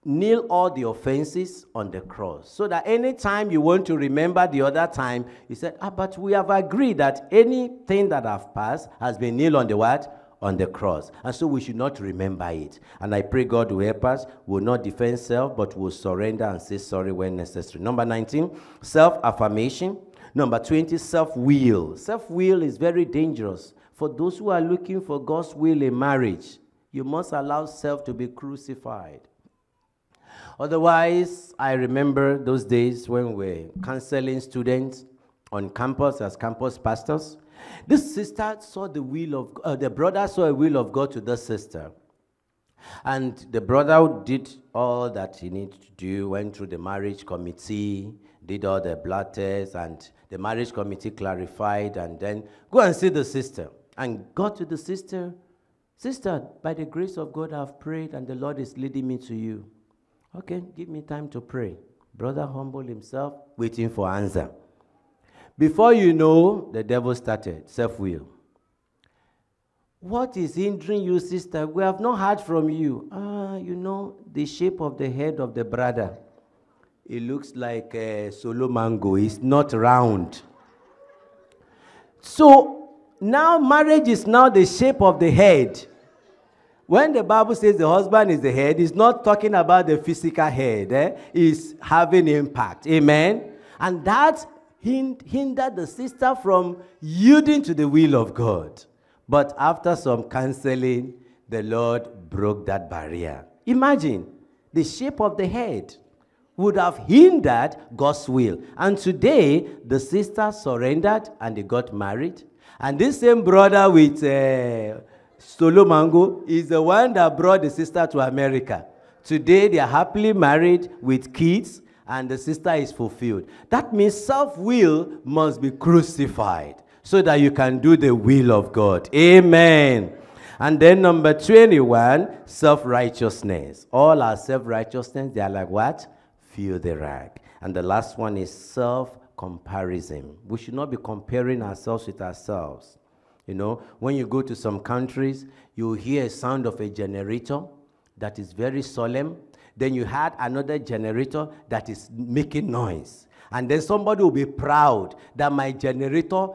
Kneel all the offenses on the cross, so that any time you want to remember the other time, you said, but we have agreed that anything that I've passed has been nailed on the what? On the cross. And so we should not remember it. And I pray God will help us. Will not defend self, but will surrender and say sorry when necessary. Number 19, self-affirmation. Number 20, self-will. Self-will is very dangerous. For those who are looking for God's will in marriage, you must allow self to be crucified. Otherwise, I remember those days when we were counseling students on campus as campus pastors. This sister saw the will of, the brother saw a will of God to the sister. And the brother did all that he needed to do, went through the marriage committee, did all the blood tests, and the marriage committee clarified, and then go and see the sister. And got to the sister. Sister, by the grace of God, I've prayed, and the Lord is leading me to you. Okay, give me time to pray. Brother humbled himself, waiting for answer. Before you know, the devil started, self-will. What is hindering you, sister? We have not heard from you. You know, the shape of the head of the brother. It looks like a solo mango. It's not round. So, now marriage is now the shape of the head. When the Bible says the husband is the head, it's not talking about the physical head. It's having impact. Amen? And that hindered the sister from yielding to the will of God. But after some counseling, the Lord broke that barrier. Imagine, the shape of the head would have hindered God's will. And today, the sister surrendered and they got married. And this same brother with solo mango is the one that brought the sister to America. Today, they are happily married with kids, and the sister is fulfilled. That means self-will must be crucified so that you can do the will of God. Amen. And then number 21, self-righteousness. All our self-righteousness, they are like what? Feel the rag. And the last one is self-comparison. We should not be comparing ourselves with ourselves. You know, when you go to some countries, you hear a sound of a generator that is very solemn. Then you had another generator that is making noise. And then somebody will be proud that my generator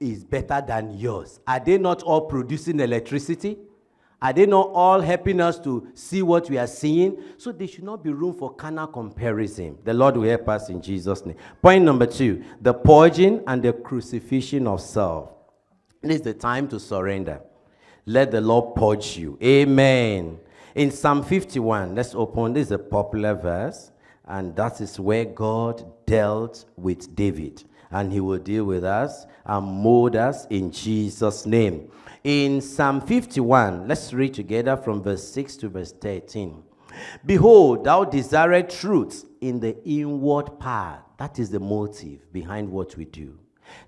is better than yours. Are they not all producing electricity? Are they not all helping us to see what we are seeing? So there should not be room for carnal comparison. The Lord will help us in Jesus' name. Point number 2, the purging and the crucifixion of self. It is the time to surrender. Let the Lord purge you. Amen. In Psalm 51, let's open. This is a popular verse, and that is where God dealt with David. And he will deal with us and mold us in Jesus' name. In Psalm 51, let's read together from verse 6 to verse 13. Behold, thou desired truth in the inward path. That is the motive behind what we do.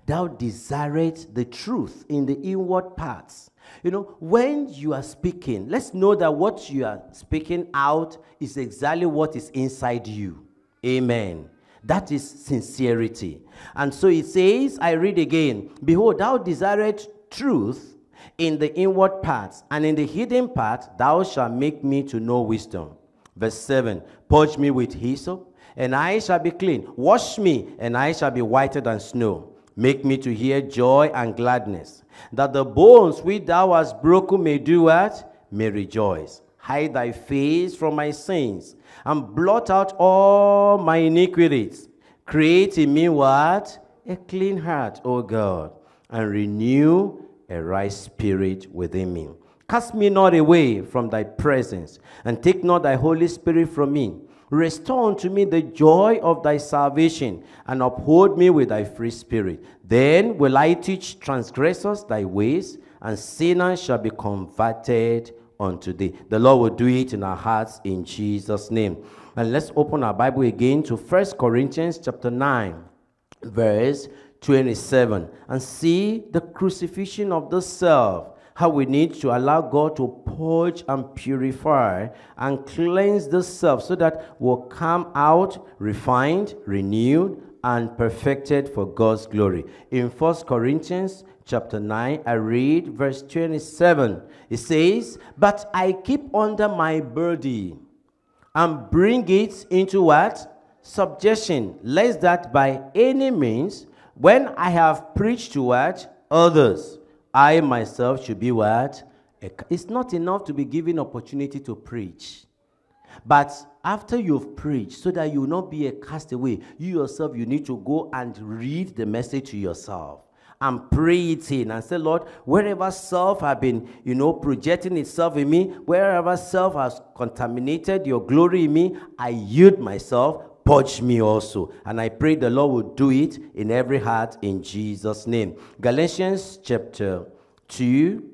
Thou desired the truth in the inward parts. You know, when you are speaking, let's know that what you are speaking out is exactly what is inside you. Amen. That is sincerity. And so it says, I read again, behold, thou desired truth in the inward parts, and in the hidden part thou shalt make me to know wisdom. Verse 7, purge me with hyssop, and I shall be clean. Wash me, and I shall be whiter than snow. Make me to hear joy and gladness, that the bones which thou hast broken may do what? May rejoice. Hide thy face from my sins, and blot out all my iniquities. Create in me what? A clean heart, O God, and renew a right spirit within me. Cast me not away from thy presence, and take not thy Holy Spirit from me. Restore unto me the joy of thy salvation, and uphold me with thy free spirit. Then will I teach transgressors thy ways, and sinners shall be converted unto thee. The Lord will do it in our hearts in Jesus' name. And let's open our Bible again to 1 Corinthians chapter 9, verse 27, and see the crucifixion of the self. How we need to allow God to purge and purify and cleanse the self so that we'll come out refined, renewed, and perfected for God's glory. In 1 Corinthians chapter 9, I read verse 27. It says, but I keep under my body and bring it into what? Subjection, lest that by any means, when I have preached to what? Others, I myself should be what? It's not enough to be given opportunity to preach. But after you've preached, so that you will not be a castaway, you yourself, you need to go and read the message to yourself and pray it in and say, Lord, wherever self has been, projecting itself in me, wherever self has contaminated your glory in me, I yield myself. Purge me also. And I pray the Lord will do it in every heart in Jesus' name. Galatians chapter 2,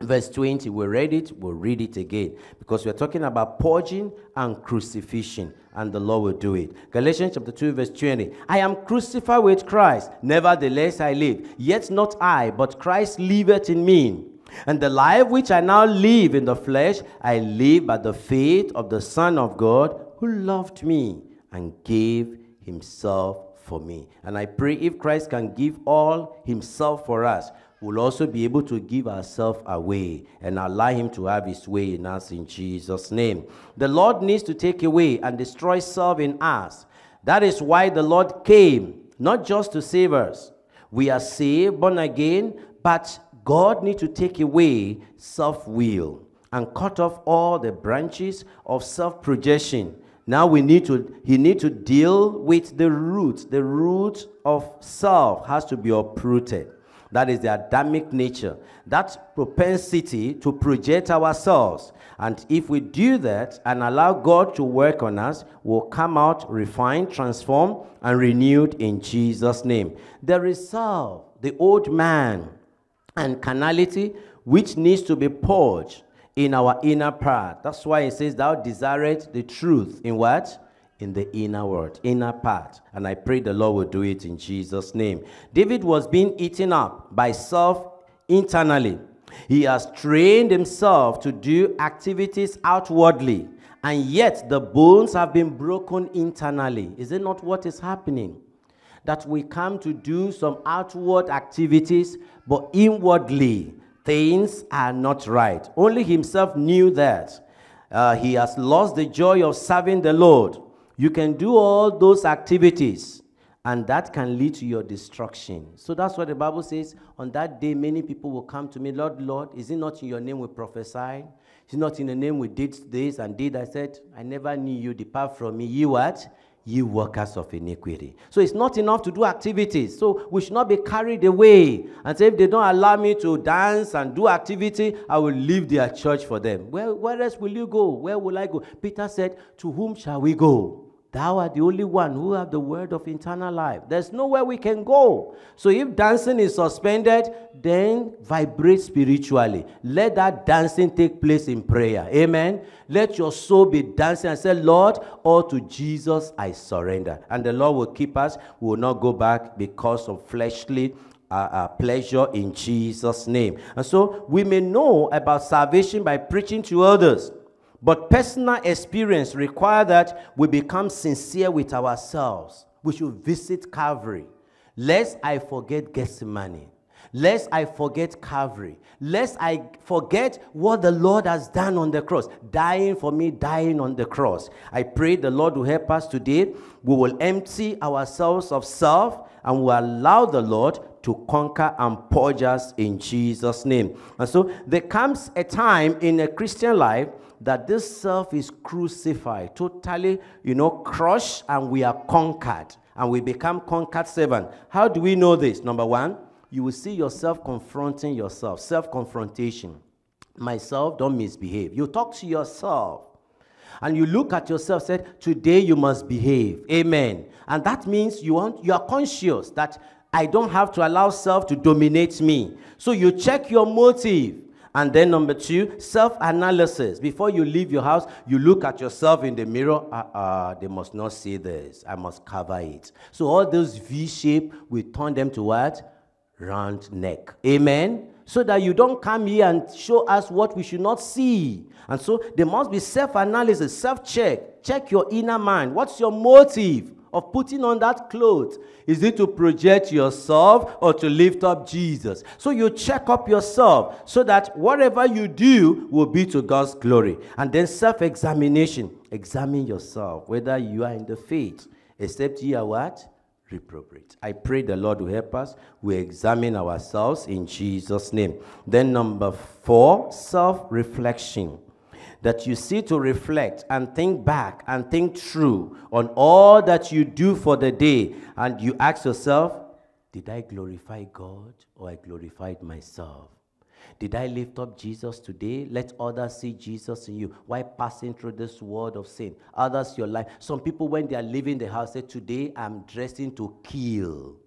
verse 20. We read it. We'll read it again. Because we're talking about purging and crucifixion. And the Lord will do it. Galatians chapter 2, verse 20. I am crucified with Christ. Nevertheless I live. Yet not I, but Christ liveth in me. And the life which I now live in the flesh, I live by the faith of the Son of God who loved me and gave himself for me. And I pray if Christ can give all himself for us, we'll also be able to give ourselves away and allow him to have his way in us in Jesus' name. The Lord needs to take away and destroy self in us. That is why the Lord came, not just to save us. We are saved, born again, but God needs to take away self-will and cut off all the branches of self-projection. Now he needs to deal with the root. The root of self has to be uprooted. That is the Adamic nature. That propensity to project ourselves. And if we do that and allow God to work on us, we'll come out refined, transformed, and renewed in Jesus' name. There is self, the old man, and carnality, which needs to be purged in our inner part. That's why it says, thou desirest the truth. In what? In the inner world, inner part. And I pray the Lord will do it in Jesus' name. David was being eaten up by self internally. He has trained himself to do activities outwardly, and yet the bones have been broken internally. Is it not what is happening? That we come to do some outward activities, but inwardly, things are not right. Only himself knew that. He has lost the joy of serving the Lord. You can do all those activities, and that can lead to your destruction. So that's what the Bible says. On that day, many people will come to me, Lord, Lord, is it not in your name we prophesied? Is it not in the name we did this and did? I said, I never knew you. Depart from me. Ye what? Ye workers of iniquity. So it's not enough to do activities. So we should not be carried away and say, if they don't allow me to dance and do activity, I will leave their church for them. Where else will you go? Where will I go? Peter said, to whom shall we go? Thou art the only one who have the word of eternal life. There's nowhere we can go. So if dancing is suspended, then vibrate spiritually. Let that dancing take place in prayer. Amen. Let your soul be dancing and say, Lord, all to Jesus I surrender. And the Lord will keep us. We will not go back because of fleshly pleasure in Jesus' name. And so we may know about salvation by preaching to others. But personal experience requires that we become sincere with ourselves. We should visit Calvary. Lest I forget Gethsemane. lest I forget Calvary, lest I forget what the Lord has done on the cross, dying for me, dying on the cross. I pray the Lord will help us today. We will empty ourselves of self and will allow the Lord to conquer and purge us in Jesus' name. And so there comes a time in a Christian life that this self is crucified, totally, crushed, and we are conquered, and we become conquered servant. How do we know this? Number one, you will see yourself confronting yourself, self-confrontation. Myself, don't misbehave. You talk to yourself, and you look at yourself, said, today you must behave. Amen. And that means you are conscious that I don't have to allow self to dominate me. So you check your motive. And then number two, self-analysis. Before you leave your house, you look at yourself in the mirror. They must not see this. I must cover it. So all those V-shape, we turn them to what? Round neck. Amen? So that you don't come here and show us what we should not see. And so there must be self-analysis, self-check. Check your inner mind. What's your motive of putting on that clothes? Is it to project yourself or to lift up Jesus? So you check up yourself so that whatever you do will be to God's glory. And then self-examination. Examine yourself, whether you are in the faith, except ye are what? Reprobate. I pray the Lord will help us. We examine ourselves in Jesus' name. Then number four, self-reflection. That you see to reflect and think back and think through on all that you do for the day. And you ask yourself, did I glorify God or I glorified myself? Did I lift up Jesus today? Let others see Jesus in you. Why passing through this world of sin? Others, your life. Some people, when they are leaving the house, say, today I'm dressing to kill.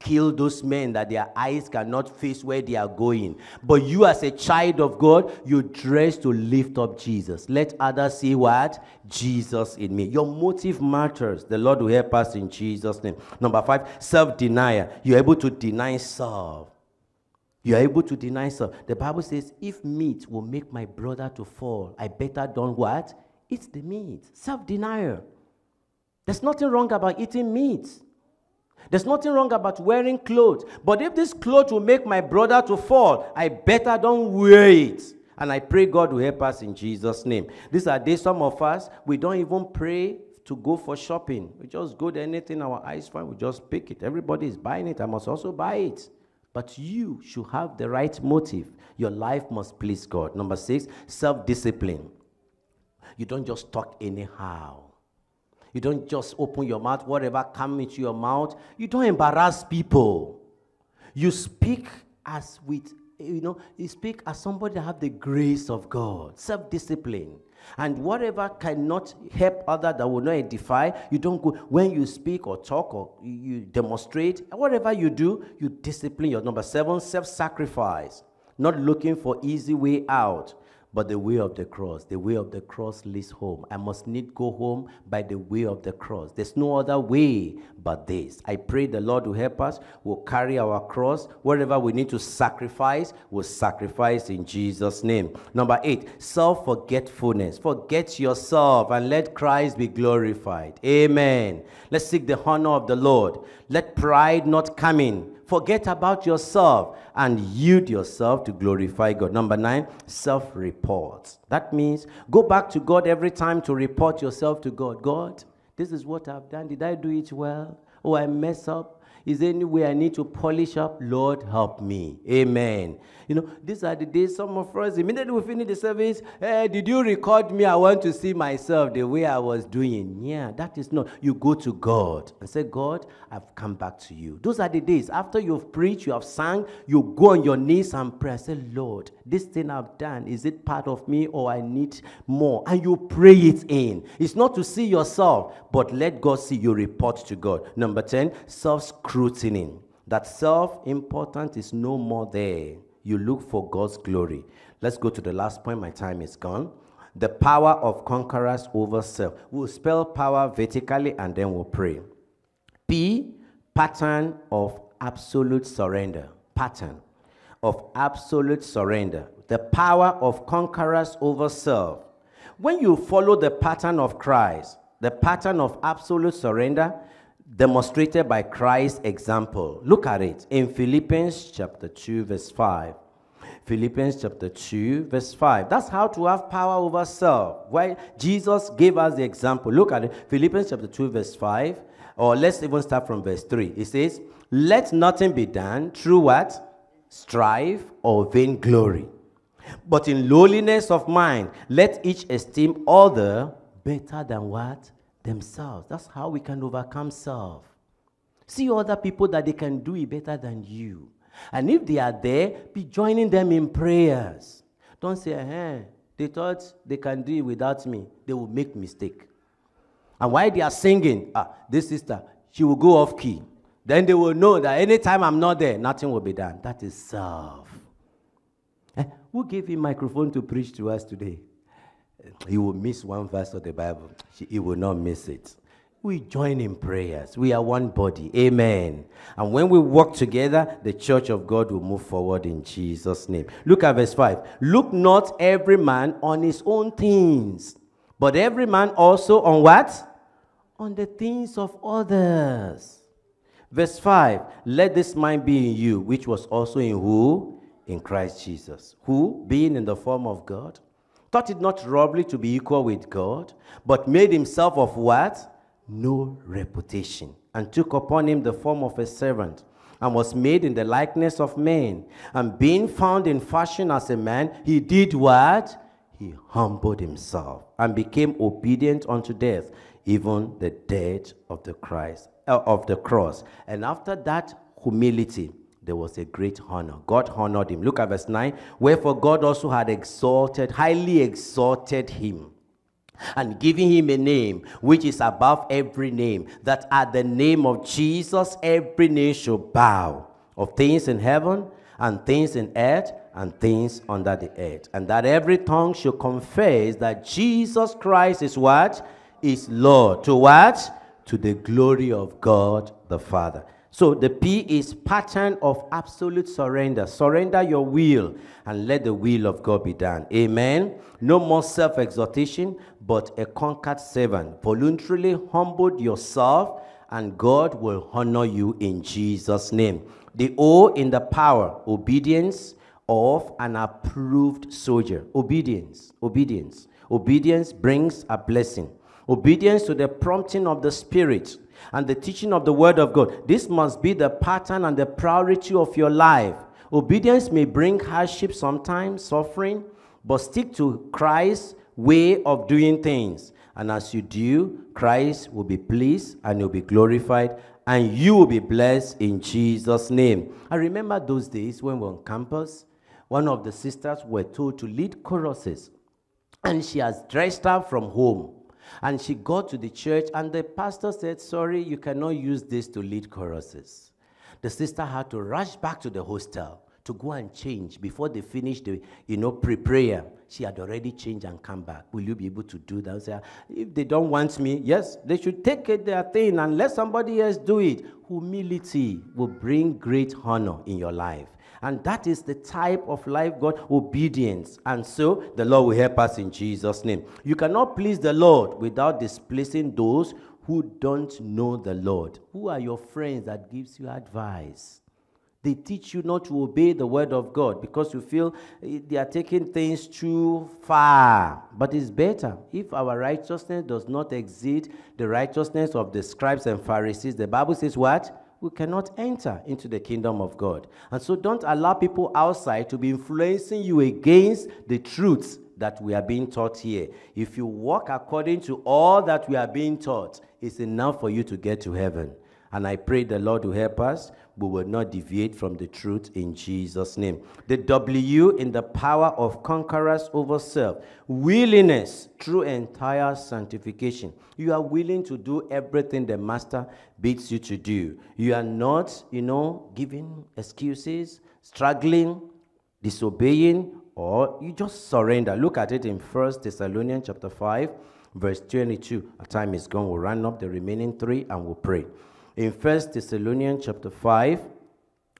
Kill those men that their eyes cannot face where they are going. But you as a child of God, you dress to lift up Jesus. Let others see what? Jesus in me. Your motive matters. The Lord will help us in Jesus' name. Number five, self-denial. You're able to deny self. You are able to deny self. The Bible says, if meat will make my brother to fall, I better don't what? Eat the meat. Self-denial. There's nothing wrong about eating meat. There's nothing wrong about wearing clothes. But if this clothes will make my brother to fall, I better don't wear it. And I pray God will help us in Jesus' name. These are days some of us, we don't even pray to go for shopping. We just go to anything our eyes find, we just pick it. Everybody is buying it. I must also buy it. But you should have the right motive. Your life must please God. Number six, self-discipline. You don't just talk anyhow. You don't just open your mouth, whatever comes into your mouth. You don't embarrass people. You speak as you speak as somebody that have the grace of God, self-discipline. And whatever cannot help other that will not edify, you don't go. When you speak or talk or you demonstrate, whatever you do, you discipline your. Number seven, self-sacrifice. Not looking for easy way out. But the way of the cross, leads home. I must need go home by the way of the cross. There's no other way but this. I pray the Lord will help us. We'll carry our cross. Wherever we need to sacrifice, we'll sacrifice in Jesus' name. Number eight, self-forgetfulness. Forget yourself and let Christ be glorified. Amen. Let's seek the honor of the Lord. Let pride not come in. Forget about yourself and yield yourself to glorify God. Number nine, self-report. That means go back to God every time to report yourself to God. God, this is what I've done. Did I do it well? Oh, I mess up. Is there any way I need to polish up? Lord, help me. Amen. These are the days some of us, immediately we finish the service, hey, did you record me? I want to see myself the way I was doing. Yeah, that is not. You go to God and say, God, I've come back to you. Those are the days. After you've preached, you have sang, you go on your knees and pray. I say, Lord, this thing I've done, is it part of me or I need more? And you pray it in. It's not to see yourself, but let God see you report to God. Number 10, self-scrutiny. That self-importance is no more there. You look for God's glory. Let's go to the last point. My time is gone. The power of conquerors over self. We'll spell power vertically and then we'll pray. P, pattern of absolute surrender. Pattern of absolute surrender. The power of conquerors over self. When you follow the pattern of Christ, the pattern of absolute surrender, demonstrated by Christ's example. Look at it in Philippians chapter 2, verse 5. Philippians chapter 2, verse 5. That's how to have power over self. Why? Jesus gave us the example. Look at it. Philippians chapter 2, verse 5. Or let's even start from verse 3. It says, let nothing be done through what? Strife or vainglory. But in lowliness of mind, let each esteem other better than what? Themselves. That's how we can overcome self. See other people that they can do it better than you. And if they are there, be joining them in prayers. Don't say, they thought they can do it without me. They will make mistake. And while they are singing, this sister, she will go off key. Then they will know that anytime I'm not there, nothing will be done. That is self. Who gave him microphone to preach to us today? He will miss one verse of the Bible. He will not miss it. We join in prayers. We are one body. Amen. And when we work together, the church of God will move forward in Jesus' name. Look at verse 5. Look not every man on his own things, but every man also on what? On the things of others. Verse 5. Let this mind be in you, which was also in who? In Christ Jesus. Who, being in the form of God, thought it not robbery to be equal with God, but made himself of what? No reputation, and took upon him the form of a servant, and was made in the likeness of men. And being found in fashion as a man, he did what? He humbled himself, and became obedient unto death, even the death of the cross. And after that humility, there was a great honor. God honored him. Look at verse 9. Wherefore God also had highly exalted him, and giving him a name which is above every name, that at the name of Jesus every knee shall bow, of things in heaven and things in earth and things under the earth, and that every tongue shall confess that Jesus Christ is what? Is Lord. To what? To the glory of God the Father. So the P is pattern of absolute surrender. Surrender your will and let the will of God be done. Amen. No more self-exaltation, but a conquered servant. Voluntarily humbled yourself, and God will honor you in Jesus' name. The O in the power, obedience of an approved soldier. Obedience, obedience. Obedience brings a blessing. Obedience to the prompting of the Spirit and the teaching of the word of God. This must be the pattern and the priority of your life. Obedience may bring hardship sometimes, suffering, but stick to Christ's way of doing things. And as you do, Christ will be pleased and you'll be glorified and you will be blessed in Jesus' name. I remember those days when we were on campus, one of the sisters were told to lead choruses, and she has dressed up from home. And she got to the church, and the pastor said, sorry, you cannot use this to lead choruses. The sister had to rush back to the hostel to go and change before they finished the, pre-prayer. She had already changed and come back. Will you be able to do that? Say, if they don't want me, yes, they should take it their thing and let somebody else do it. Humility will bring great honor in your life. And that is the type of life God, obedience. And so the Lord will help us in Jesus' name. You cannot please the Lord without displeasing those who don't know the Lord. Who are your friends that gives you advice? They teach you not to obey the word of God because you feel they are taking things too far. But it's better. If our righteousness does not exceed the righteousness of the scribes and Pharisees, the Bible says what? We cannot enter into the kingdom of God. And so don't allow people outside to be influencing you against the truths that we are being taught here. If you walk according to all that we are being taught, it's enough for you to get to heaven. And I pray the Lord will help us. We will not deviate from the truth in Jesus' name. The W in the power of conquerors over self. Willingness through entire sanctification. You are willing to do everything the master bids you to do. You are not, giving excuses, struggling, disobeying, or you just surrender. Look at it in 1 Thessalonians chapter 5, verse 22. Our time is gone. We'll run up the remaining three and we'll pray. In 1 Thessalonians chapter 5,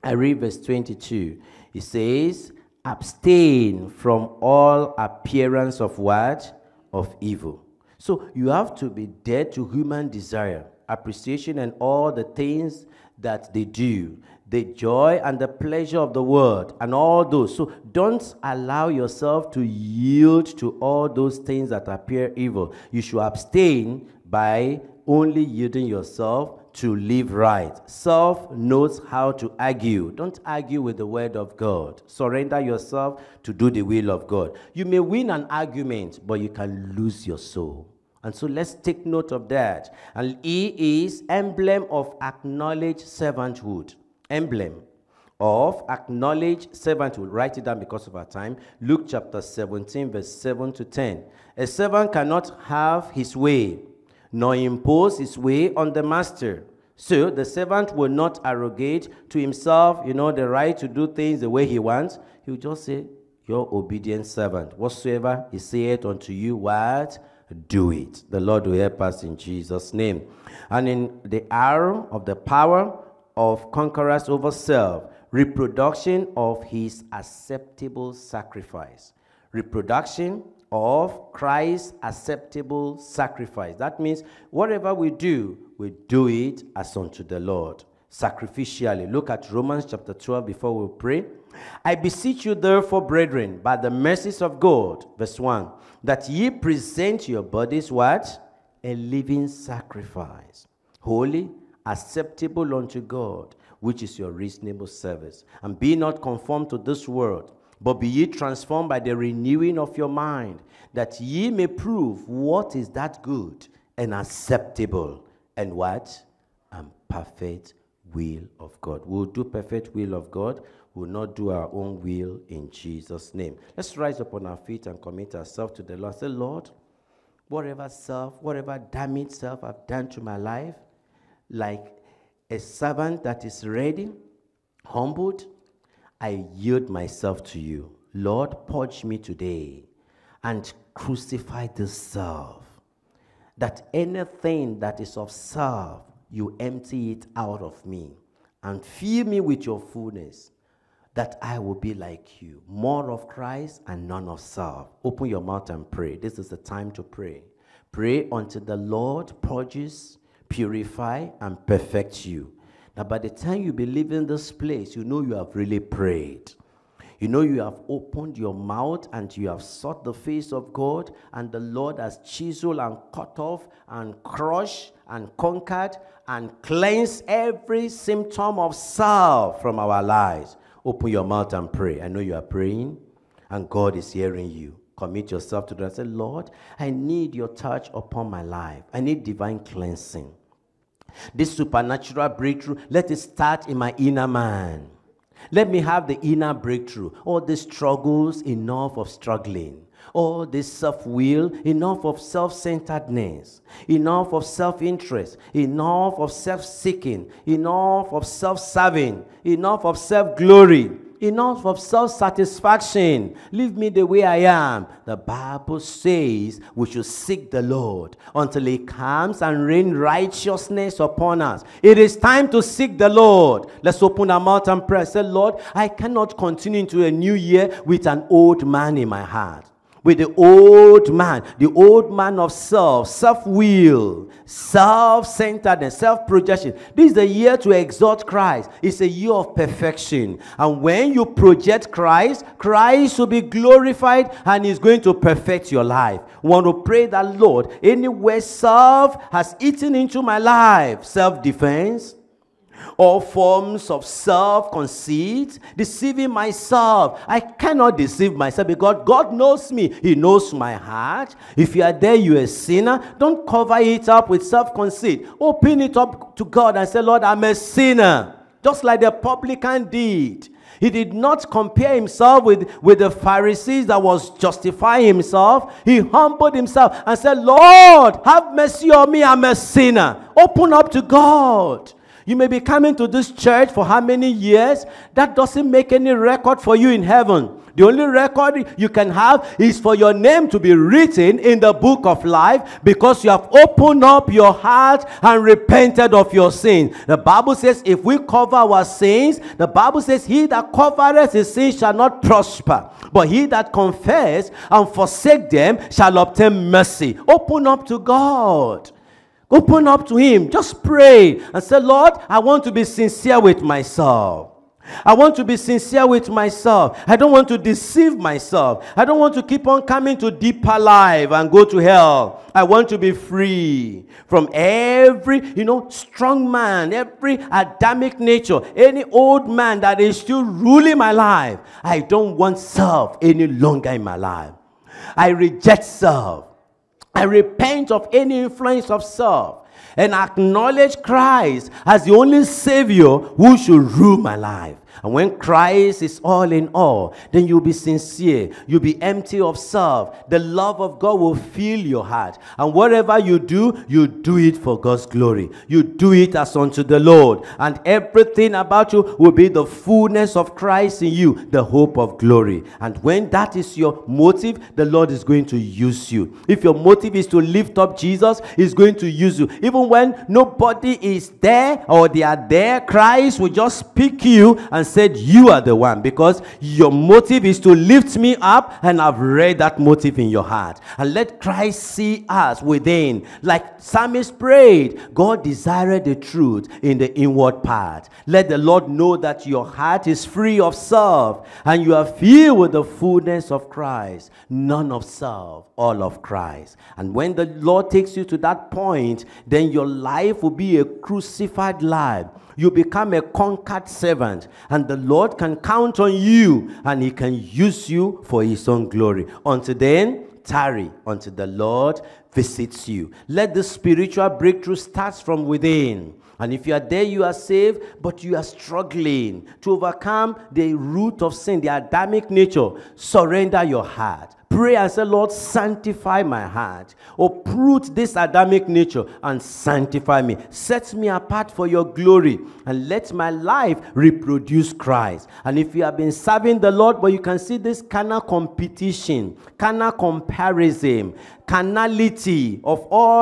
I read verse 22. It says, abstain from all appearance of what? Of evil. So you have to be dead to human desire. appreciation and all the things that they do, the joy and the pleasure of the world, and all those. So don't allow yourself to yield to all those things that appear evil. You should abstain by only yielding yourself to live right. Self knows how to argue. Don't argue with the word of God. Surrender yourself to do the will of God. You may win an argument, but you can lose your soul. And so let's take note of that. And he is emblem of acknowledged servanthood. Emblem of acknowledged servanthood. Write it down because of our time. Luke chapter 17, verse 7 to 10. A servant cannot have his way, nor impose his way on the master. So the servant will not arrogate to himself, the right to do things the way he wants. He will just say, your obedient servant, whatsoever he saith unto you, what? Do it. The Lord will help us in Jesus' name. And in the arrow of the power of conquerors over self, reproduction of his acceptable sacrifice. Reproduction of Christ's acceptable sacrifice. That means whatever we do it as unto the Lord. Sacrificially. Look at Romans chapter 12 before we pray. I beseech you therefore, brethren, by the mercies of God, verse 1, that ye present your bodies, what? A living sacrifice, holy, acceptable unto God, which is your reasonable service. And be not conformed to this world, but be ye transformed by the renewing of your mind, that ye may prove what is that good and acceptable and what? And perfect will of God. We'll do perfect will of God. Will not do our own will in Jesus' name. Let's rise upon our feet and commit ourselves to the Lord. Say, Lord, whatever damaged self I've done to my life, like a servant that is ready, humbled, I yield myself to you. Lord, purge me today and crucify this self. That anything that is of self, you empty it out of me and fill me with your fullness, that I will be like you, more of Christ and none of self. Open your mouth and pray. This is the time to pray. Pray until the Lord purges, purify, and perfect you. Now, by the time you be leaving this place, you have really prayed. You have opened your mouth and you have sought the face of God, and the Lord has chiseled and cut off and crushed and conquered and cleansed every symptom of self from our lives. Open your mouth and pray. I know you are praying, and God is hearing you. Commit yourself to the Lord. Say, Lord, I need your touch upon my life. I need divine cleansing. This supernatural breakthrough, let it start in my inner man. Let me have the inner breakthrough. All these struggles, enough of struggling. All this self-will, enough of self-centeredness, enough of self-interest, enough of self-seeking, enough of self-serving, enough of self-glory, enough of self-satisfaction. Leave me the way I am. The Bible says we should seek the Lord until he comes and rain righteousness upon us. It is time to seek the Lord. Let's open our mouth and pray. Say, Lord, I cannot continue into a new year with an old man in my heart. With the old man of self, self-will, self-centeredness, self-projection. This is the year to exalt Christ. It's a year of perfection. And when you project Christ, Christ will be glorified and he's going to perfect your life. We want to pray that, Lord, anywhere self has eaten into my life, self-defense, all forms of self-conceit, deceiving myself. I cannot deceive myself because God knows me. He knows my heart. If you are there, you are a sinner. Don't cover it up with self-conceit. Open it up to God and say, Lord, I'm a sinner. Just like the publican did. He did not compare himself with the Pharisees that was justifying himself. He humbled himself and said, Lord, have mercy on me. I'm a sinner. Open up to God. You may be coming to this church for how many years? That doesn't make any record for you in heaven. The only record you can have is for your name to be written in the book of life because you have opened up your heart and repented of your sins. The Bible says if we cover our sins, the Bible says he that covereth his sins shall not prosper, but he that confess and forsake them shall obtain mercy. Open up to God. Open up to him. Just pray and say, Lord, I want to be sincere with myself. I want to be sincere with myself. I don't want to deceive myself. I don't want to keep on coming to deeper life and go to hell. I want to be free from every, strong man, every Adamic nature, any old man that is still ruling my life. I don't want self any longer in my life. I reject self. I repent of any influence of self. And acknowledge Christ as the only Savior who should rule my life. And when Christ is all in all, then you'll be sincere. You'll be empty of self. The love of God will fill your heart. And whatever you do it for God's glory. You do it as unto the Lord. And everything about you will be the fullness of Christ in you, the hope of glory. And when that is your motive, the Lord is going to use you. If your motive is to lift up Jesus, he's going to use you. Even when nobody is there or they are there, Christ will just pick you and said, you are the one, because your motive is to lift me up, and I've read that motive in your heart. And let Christ see us within. Like Psalmist prayed, God desired the truth in the inward part. Let the Lord know that your heart is free of self, and you are filled with the fullness of Christ. None of self, all of Christ. And when the Lord takes you to that point, then your life will be a crucified life. You become a conquered servant, and the Lord can count on you, and he can use you for his own glory. Until then, tarry until the Lord visits you. Let the spiritual breakthrough start from within. And if you are there, you are saved, but you are struggling to overcome the root of sin, the Adamic nature. Surrender your heart. Pray and say, Lord, sanctify my heart. Uproot this Adamic nature and sanctify me. Set me apart for your glory, and let my life reproduce Christ. And if you have been serving the Lord, but you can see this carnal competition, carnal comparison, carnality of all,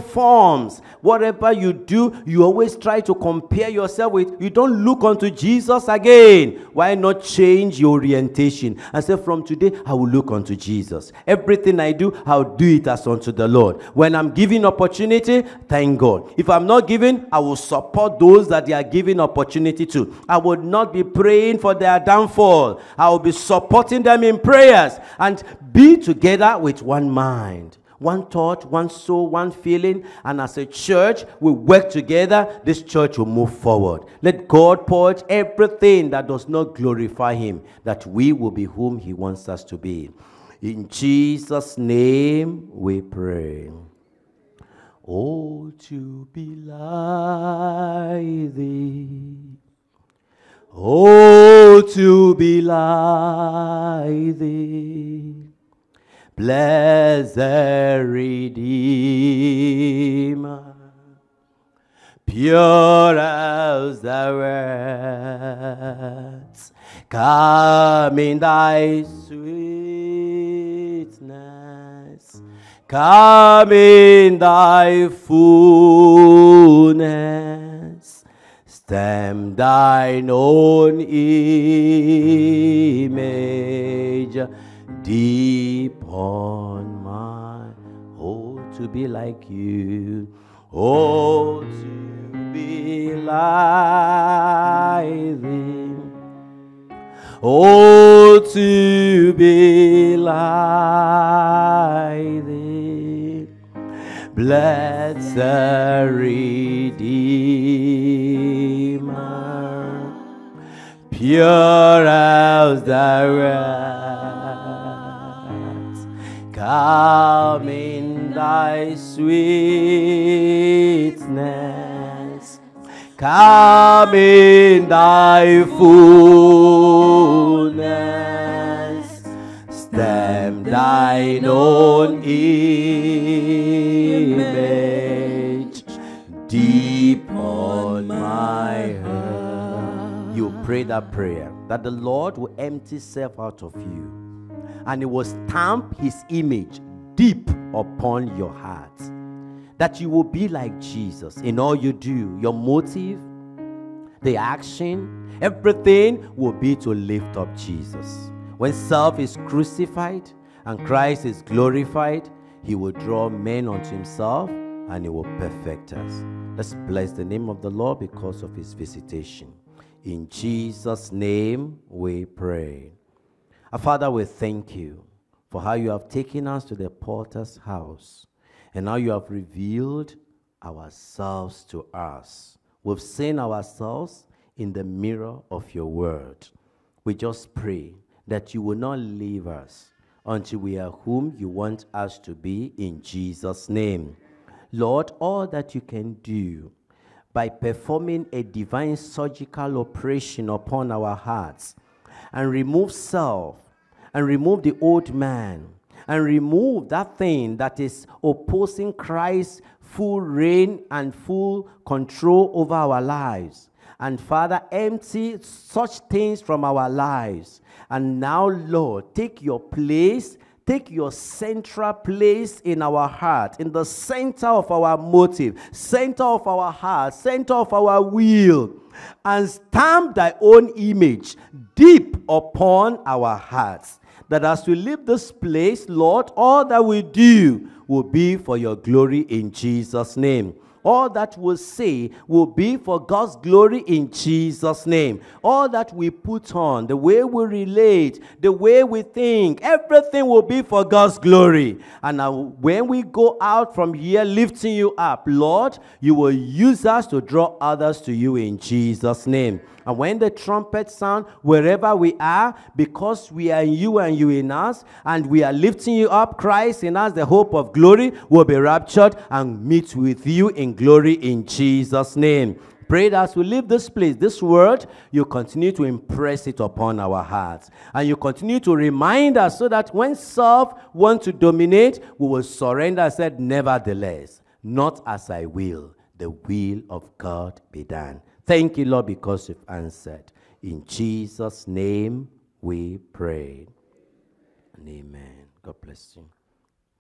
forms. Whatever you do, you always try to compare yourself with. You don't look unto Jesus again. Why not change your orientation and say, from today, I will look unto Jesus. Everything I do, I'll do it as unto the Lord. When I'm giving opportunity, thank God. If I'm not giving, I will support those that they are giving opportunity to. I will not be praying for their downfall. I will be supporting them in prayers, and be together with one mind. One thought, one soul, one feeling. And as a church, we work together. This church will move forward. Let God purge everything that does not glorify him, that we will be whom he wants us to be. In Jesus' name we pray. Oh, to be like thee. Oh, to be like thee. Blessed Redeemer, pure as thou art, come in thy sweetness, come in thy fullness, stamp thine own image deep on my, oh, to be like you, oh, to be like thee, oh, to be like thee, blessed Redeemer, pure as thou art. Come in thy sweetness, come in thy fullness, stamp thine own image deep on my heart. You pray that prayer, that the Lord will empty himself out of you, and it will stamp his image deep upon your heart, that you will be like Jesus in all you do. Your motive, the action, everything will be to lift up Jesus. When self is crucified and Christ is glorified, he will draw men unto himself, and he will perfect us. Let's bless the name of the Lord because of his visitation. In Jesus' name we pray. Our Father, we thank you for how you have taken us to the potter's house, and now you have revealed ourselves to us. We've seen ourselves in the mirror of your word. We just pray that you will not leave us until we are whom you want us to be, in Jesus' name. Lord, all that you can do by performing a divine surgical operation upon our hearts, and remove self, and remove the old man, and remove that thing that is opposing Christ's full reign and full control over our lives. And Father, empty such things from our lives. And now, Lord, take your place, take your central place in our heart, in the center of our motive, center of our heart, center of our will, and stamp thy own image deep upon our hearts, that as we leave this place, Lord, all that we do will be for your glory, in Jesus' name. All that we say will be for God's glory, in Jesus' name. All that we put on, the way we relate, the way we think, everything will be for God's glory. And now when we go out from here lifting you up, Lord, you will use us to draw others to you, in Jesus' name. And when the trumpet sound, wherever we are, because we are in you and you in us, and we are lifting you up, Christ in us, the hope of glory, will be raptured and meet with you in glory, in Jesus' name. Pray that as we leave this place, this word, you continue to impress it upon our hearts. And you continue to remind us so that when self wants to dominate, we will surrender and say, nevertheless, not as I will, the will of God be done. Thank you, Lord, because you've answered. In Jesus' name we pray. And amen. God bless you.